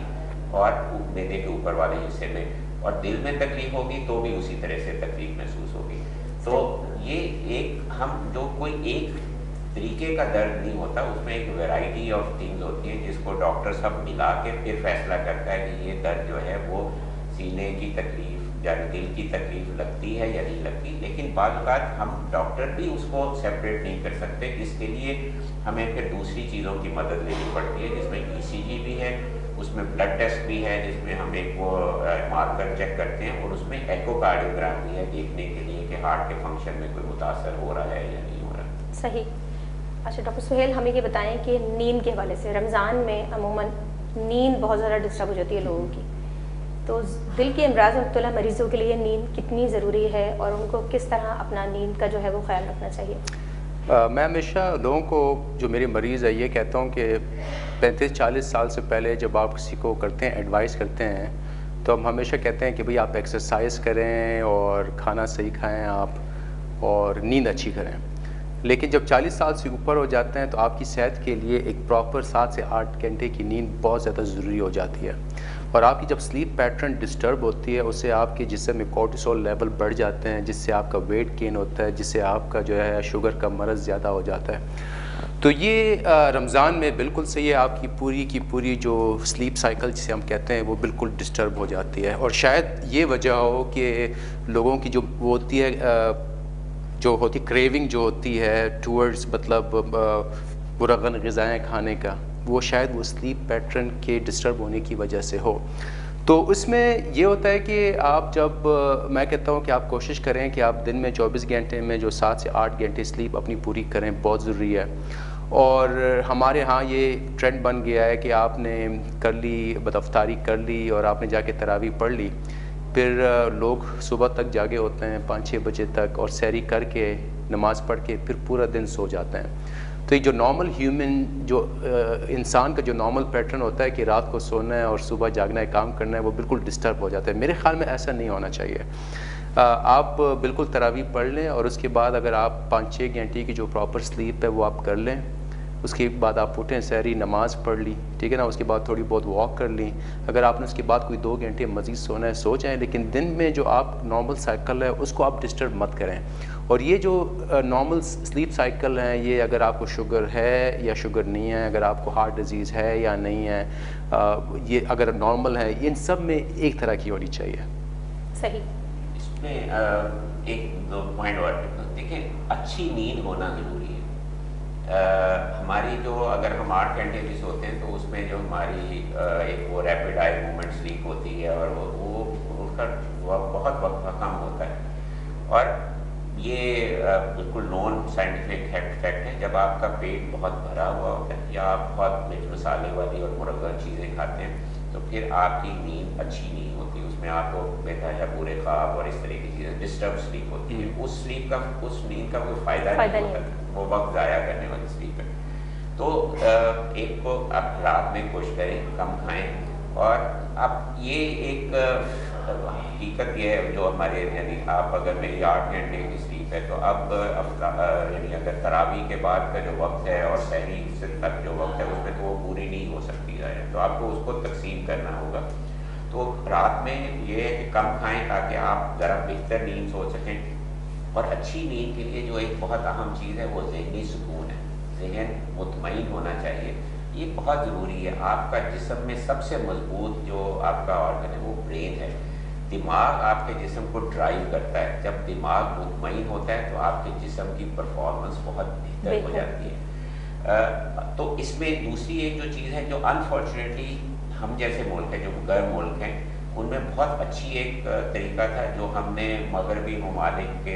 और मेदे के ऊपर वाले हिस्से में, और दिल में तकलीफ होगी तो भी उसी तरह से तकलीफ महसूस होगी। तो ये एक हम जो कोई एक तरीके का दर्द नहीं होता, उसमें एक वैरायटी ऑफ थिंग्स होती है जिसको डॉक्टर सब मिला के फिर फैसला करता है कि ये दर्द जो है वो सीने की तकलीफ या दिल की तकलीफ लगती है या नहीं लगती। लेकिन बाद हम डॉक्टर भी उसको सेपरेट नहीं कर सकते, इसके लिए हमें फिर दूसरी चीज़ों की मदद लेनी पड़ती है, जिसमें ECG भी है, उसमें ब्लड टेस्ट भी है जिसमें हम एक वो मार्कर चेक करते हैं, और उसमें एकोकार्डियोग्राम भी है देखने के लिए कि हार्ट के फंक्शन में कोई मुतासर हो रहा है या नहीं हो रहा। सही। अच्छा डॉक्टर सुहेल, हमें ये बताएं कि नींद के हवाले से, रमज़ान में अमूमन नींद बहुत ज़्यादा डिस्टर्ब हो जाती है लोगों की, तो दिल के अमराज मुब्तला मरीज़ों के लिए नींद कितनी ज़रूरी है और उनको किस तरह अपना नींद का जो है वो ख्याल रखना चाहिए? मैं हमेशा लोगों को जो मेरे मरीज़ है ये कहता हूँ कि 35-40 साल से पहले जब आप किसी को करते हैं एडवाइस करते हैं तो हम हमेशा कहते हैं कि भाई आप एक्सरसाइज करें और खाना सही खाएं आप और नींद अच्छी करें, लेकिन जब 40 साल से ऊपर हो जाते हैं तो आपकी सेहत के लिए एक प्रॉपर 7 से 8 घंटे की नींद बहुत ज़्यादा ज़रूरी हो जाती है। और आपकी जब स्लीप पैटर्न डिस्टर्ब होती है उससे आपके जिस्म में कॉर्टिसोल लेवल बढ़ जाते हैं, जिससे आपका वेट गेन होता है, जिससे आपका जो है शुगर का मर्ज़ ज़्यादा हो जाता है। तो ये रमज़ान में बिल्कुल सही है, आपकी पूरी की पूरी जो स्लीप साइकिल जिसे हम कहते हैं वो बिल्कुल डिस्टर्ब हो जाती है, और शायद ये वजह हो कि लोगों की जो होती है क्रेविंग जो होती है टूवर्ड्स मतलब पुरगन ग़िज़ाएँ खाने का, वो शायद वो स्लीप पैटर्न के डिस्टर्ब होने की वजह से हो। तो उसमें ये होता है कि आप जब, मैं कहता हूँ कि आप कोशिश करें कि आप दिन में 24 घंटे में जो 7 से 8 घंटे स्लीप अपनी पूरी करें, बहुत ज़रूरी है। और हमारे यहाँ ये ट्रेंड बन गया है कि आपने कर ली बदअफ्तारी कर ली और आपने जाके तरावी पढ़ ली, फिर लोग सुबह तक जागे होते हैं 5-6 बजे तक और सैरी करके नमाज़ पढ़ के फिर पूरा दिन सो जाते हैं। तो ये जो नॉर्मल ह्यूमन जो इंसान का जो नॉर्मल पैटर्न होता है कि रात को सोना है और सुबह जागना है, काम करना है, वो बिल्कुल डिस्टर्ब हो जाता है। मेरे ख़्याल में ऐसा नहीं होना चाहिए। आप बिल्कुल तरावी पढ़ लें और उसके बाद अगर आप 5-6 घंटे की जो प्रॉपर स्लीप है वो आप कर लें, उसके बाद आप उठें, सहरी नमाज़ पढ़ ली, ठीक है ना, उसके बाद थोड़ी बहुत वॉक कर ली। अगर आपने उसके बाद कोई 2 घंटे मज़ीद सोना है सो जाएँ, लेकिन दिन में जो आप नॉर्मल साइकिल है उसको आप डिस्टर्ब मत करें। और ये जो नॉर्मल स्लीप साइकिल है, ये अगर आपको शुगर है या शुगर नहीं है, अगर आपको हार्ट डिज़ीज़ है या नहीं है, ये अगर नॉर्मल है, इन सब में एक तरह की होनी चाहिए। सही। इसमें एक 2 पॉइंट और देखें, अच्छी नींद होना ज़रूरी है। हमारी जो, अगर हम 8 घंटे भी सोते हैं तो उसमें जो हमारी एक वो रैपिड आई मूवमेंट स्लीप होती है और वो उसका बहुत वक्त कम होता है, और ये बिल्कुल नॉन साइंटिफिक फैक्ट है। जब आपका पेट बहुत भरा हुआ होता है या आप बहुत मिर्च मसाले वाली और मुरग्गा चीज़ें खाते हैं तो फिर आपकी नींद अच्छी नहीं होती, उसमें आपको बेहतर या बुरे ख्वाब और इस तरह की चीज़ें, डिस्टर्ब स्लीप होती है। उस नींद का कोई फ़ायदा नहीं होता, वो वक्त ज़ाया करने वाली स्लीप है। तो एक को आप रात में कोशिश करें कम खाएं। और आप ये एक हकीकत यह है जो हमारे, यानी आप अगर मेरी 8 घंटे की स्लीप है तो अब यानी अगर तरावी के बाद का जो वक्त है और सहरी से तक जो वक्त है उसमें तो वो पूरी नहीं हो सकती है, तो आपको उसको तकसीम करना होगा। तो रात में ये कम खाएं ताकि आप ज़रा बेहतर नींद सो सकें। और अच्छी नींद के लिए जो एक बहुत अहम चीज़ है वो ज़हनी सुकून है, ज़हन मुतमईन होना चाहिए, ये बहुत ज़रूरी है। आपका जिस्म में सबसे मजबूत जो आपका ऑर्गन है वो ब्रेन है। दिमाग आपके जिस्म को ड्राइव करता है, जब दिमाग मुतमईन होता है तो आपके जिस्म की परफॉर्मेंस बहुत बेहतर हो जाती है। तो इसमें दूसरी एक जो चीज़ है जो अनफॉर्चुनेटली हम जैसे मुल्क है जो गर्म मुल्क हैं उनमें बहुत अच्छी एक तरीका था जो हमने मगरबी ममालिक के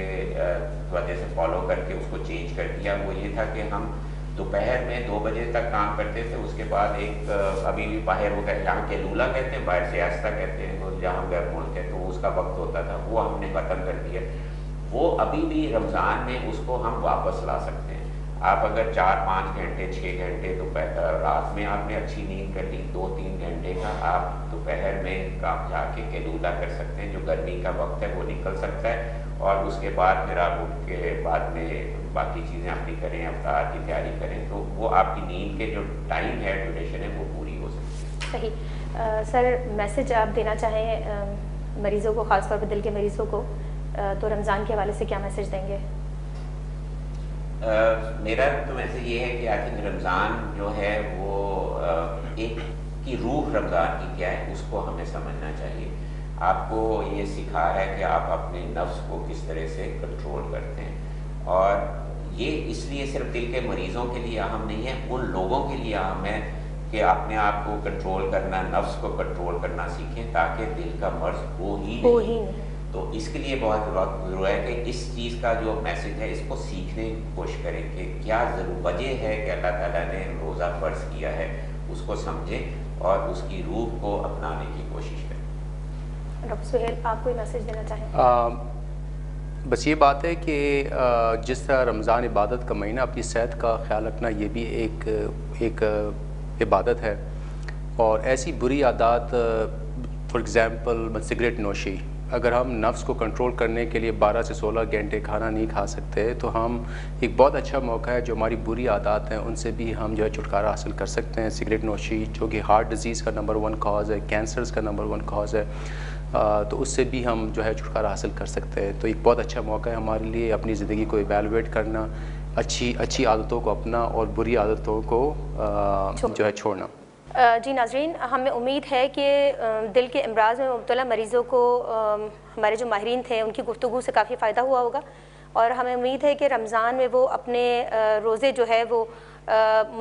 वजह से फॉलो करके उसको चेंज कर दिया। वो ये था कि हम दोपहर में 2 बजे तक काम करते थे, उसके बाद एक अभी भी बाहर होगा, यहाँ के लूला कहते हैं, बाहर से आस्था कहते हैं, तो जहाँ गर्म मुल्क है तो उसका वक्त होता था, वो हमने ख़त्म कर दिया। वो अभी भी रमज़ान में उसको हम वापस ला सकते हैं। आप अगर 4-5 घंटे 6 घंटे दोपहर रात में आपने अच्छी नींद कर ली, 2-3 घंटे का आप दोपहर में काम जाके कैलूला कर सकते हैं, जो गर्मी का वक्त है वो निकल सकता है। और उसके बाद फिर आप उठ के बाद में बाकी चीज़ें अपनी करें, अफ्तार की तैयारी करें, तो वो आपकी नींद के जो टाइम है, ड्यूरेशन है, वो पूरी हो सकती है। सही। सर, मैसेज आप देना चाहें मरीज़ों को, ख़ासतौर पर दिल के मरीज़ों को, तो रमज़ान के हवाले से क्या मैसेज देंगे? मेरा तो वैसे ये है कि आखिर रमज़ान जो है वो एक की रूह रमज़ान की क्या है उसको हमें समझना चाहिए। आपको ये सिखा रहा है कि आप अपने नफ्स को किस तरह से कंट्रोल करते हैं। और ये इसलिए सिर्फ दिल के मरीज़ों के लिए अहम नहीं है, उन लोगों के लिए अहम है कि अपने आप को कंट्रोल करना, नफ्स को कंट्रोल करना सीखें ताकि दिल का मर्ज़ हो ही। तो इसके लिए बहुत ज़रूरी है कि इस चीज़ का जो मैसेज है इसको सीखने की कोशिश करें कि क्या वजह है कि अल्लाह ताला ने रोज़ा फ़र्ज़ किया है, उसको समझें और उसकी रूह को अपनाने की कोशिश करें। डॉक्टर सुहेल, आप कोई मैसेज देना चाहें? बस ये बात है कि जिस तरह रमज़ान इबादत का महीना, अपनी सेहत का ख्याल रखना ये भी एक इबादत है। और ऐसी बुरी आदत, फॉर एग्ज़ाम्पल सिगरेट नोशी, अगर हम नफ्स को कंट्रोल करने के लिए 12 से 16 घंटे खाना नहीं खा सकते तो हम एक बहुत अच्छा मौका है, जो हमारी बुरी आदत हैं उनसे भी हम जो है छुटकारा हासिल कर सकते हैं। सिगरेट नोशी जो कि हार्ट डिजीज़ का नंबर 1 कॉज है, कैंसर्स का नंबर 1 कॉज है, तो उससे भी हम जो है छुटकारा हासिल कर सकते हैं। तो एक बहुत अच्छा मौका है हमारे लिए अपनी ज़िंदगी को इवेलुएट करना, अच्छी आदतों को अपना और बुरी आदतों को जो है छोड़ना। जी नाज़रीन, हमें उम्मीद है कि दिल के अमराज में मुब्तला मरीज़ों को हमारे जो माहरीन थे उनकी गुफ्तगू से काफ़ी फ़ायदा हुआ होगा। और हमें उम्मीद है कि रमज़ान में वो अपने रोज़े जो है वो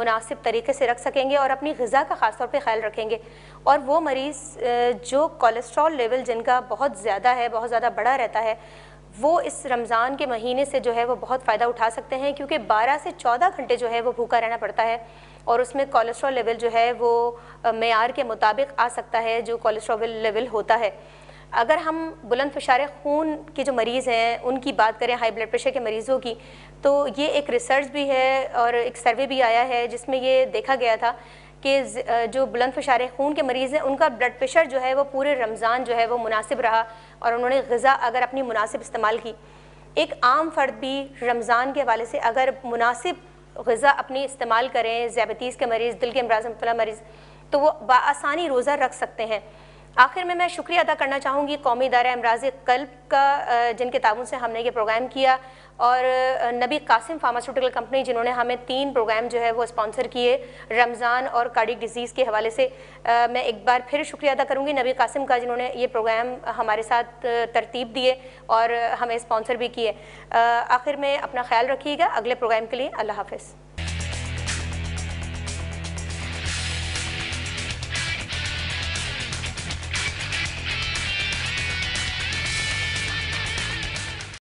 मुनासिब तरीके से रख सकेंगे और अपनी ग़िज़ा का ख़ास तौर पे ख्याल रखेंगे। और वो मरीज़ जो कोलेस्ट्रॉल लेवल जिनका बहुत ज़्यादा है, बहुत ज़्यादा बढ़ा रहता है, वो इस रमज़ान के महीने से जो है वो बहुत फ़ायदा उठा सकते हैं, क्योंकि 12 से 14 घंटे जो है वो भूखा रहना पड़ता है और उसमें कोलेस्ट्रॉल लेवल जो है वो मेयार के मुताबिक आ सकता है जो कोलेस्ट्रॉल लेवल होता है। अगर हम बुलंद फिशारे खून के जो मरीज़ हैं उनकी बात करें, हाई ब्लड प्रेशर के मरीज़ों की, तो ये एक रिसर्च भी है और एक सर्वे भी आया है जिसमें ये देखा गया था कि जो बुलंद फिशारे खून के मरीज़ हैं उनका ब्लड प्रेशर जो है वो पूरे रमज़ान जो है वो मुनासिब रहा और उन्होंने ग़िज़ा अगर अपनी मुनासिब इस्तेमाल की। एक आम फ़र्द भी रमज़ान के हवाले से अगर मुनासिब ग़िज़ा अपनी इस्तेमाल करें, ज़्यादतीस के मरीज़, दिल के अमराज़ मुब्तला मरीज़, तो वो बआसानी रोज़ा रख सकते हैं। आखिर में मैं शुक्रिया अदा करना चाहूँगी कौमी इदारा अमराज कल्ब का, जिनके ताबून से हमने ये प्रोग्राम किया, और नबी कासिम फार्मास्यूटिकल कंपनी जिन्होंने हमें 3 प्रोग्राम जो है वो स्पॉन्सर किए रमज़ान और कार्डिक डिज़ीज़ के हवाले से। मैं एक बार फिर शुक्रिया अदा करूँगी नबी कासिम का, जिन्होंने ये प्रोग्राम हमारे साथ तरतीब दिए और हमें स्पॉन्सर भी किए। आखिर में अपना ख्याल रखिएगा, अगले प्रोग्राम के लिए अल्लाह हाफ़िज़।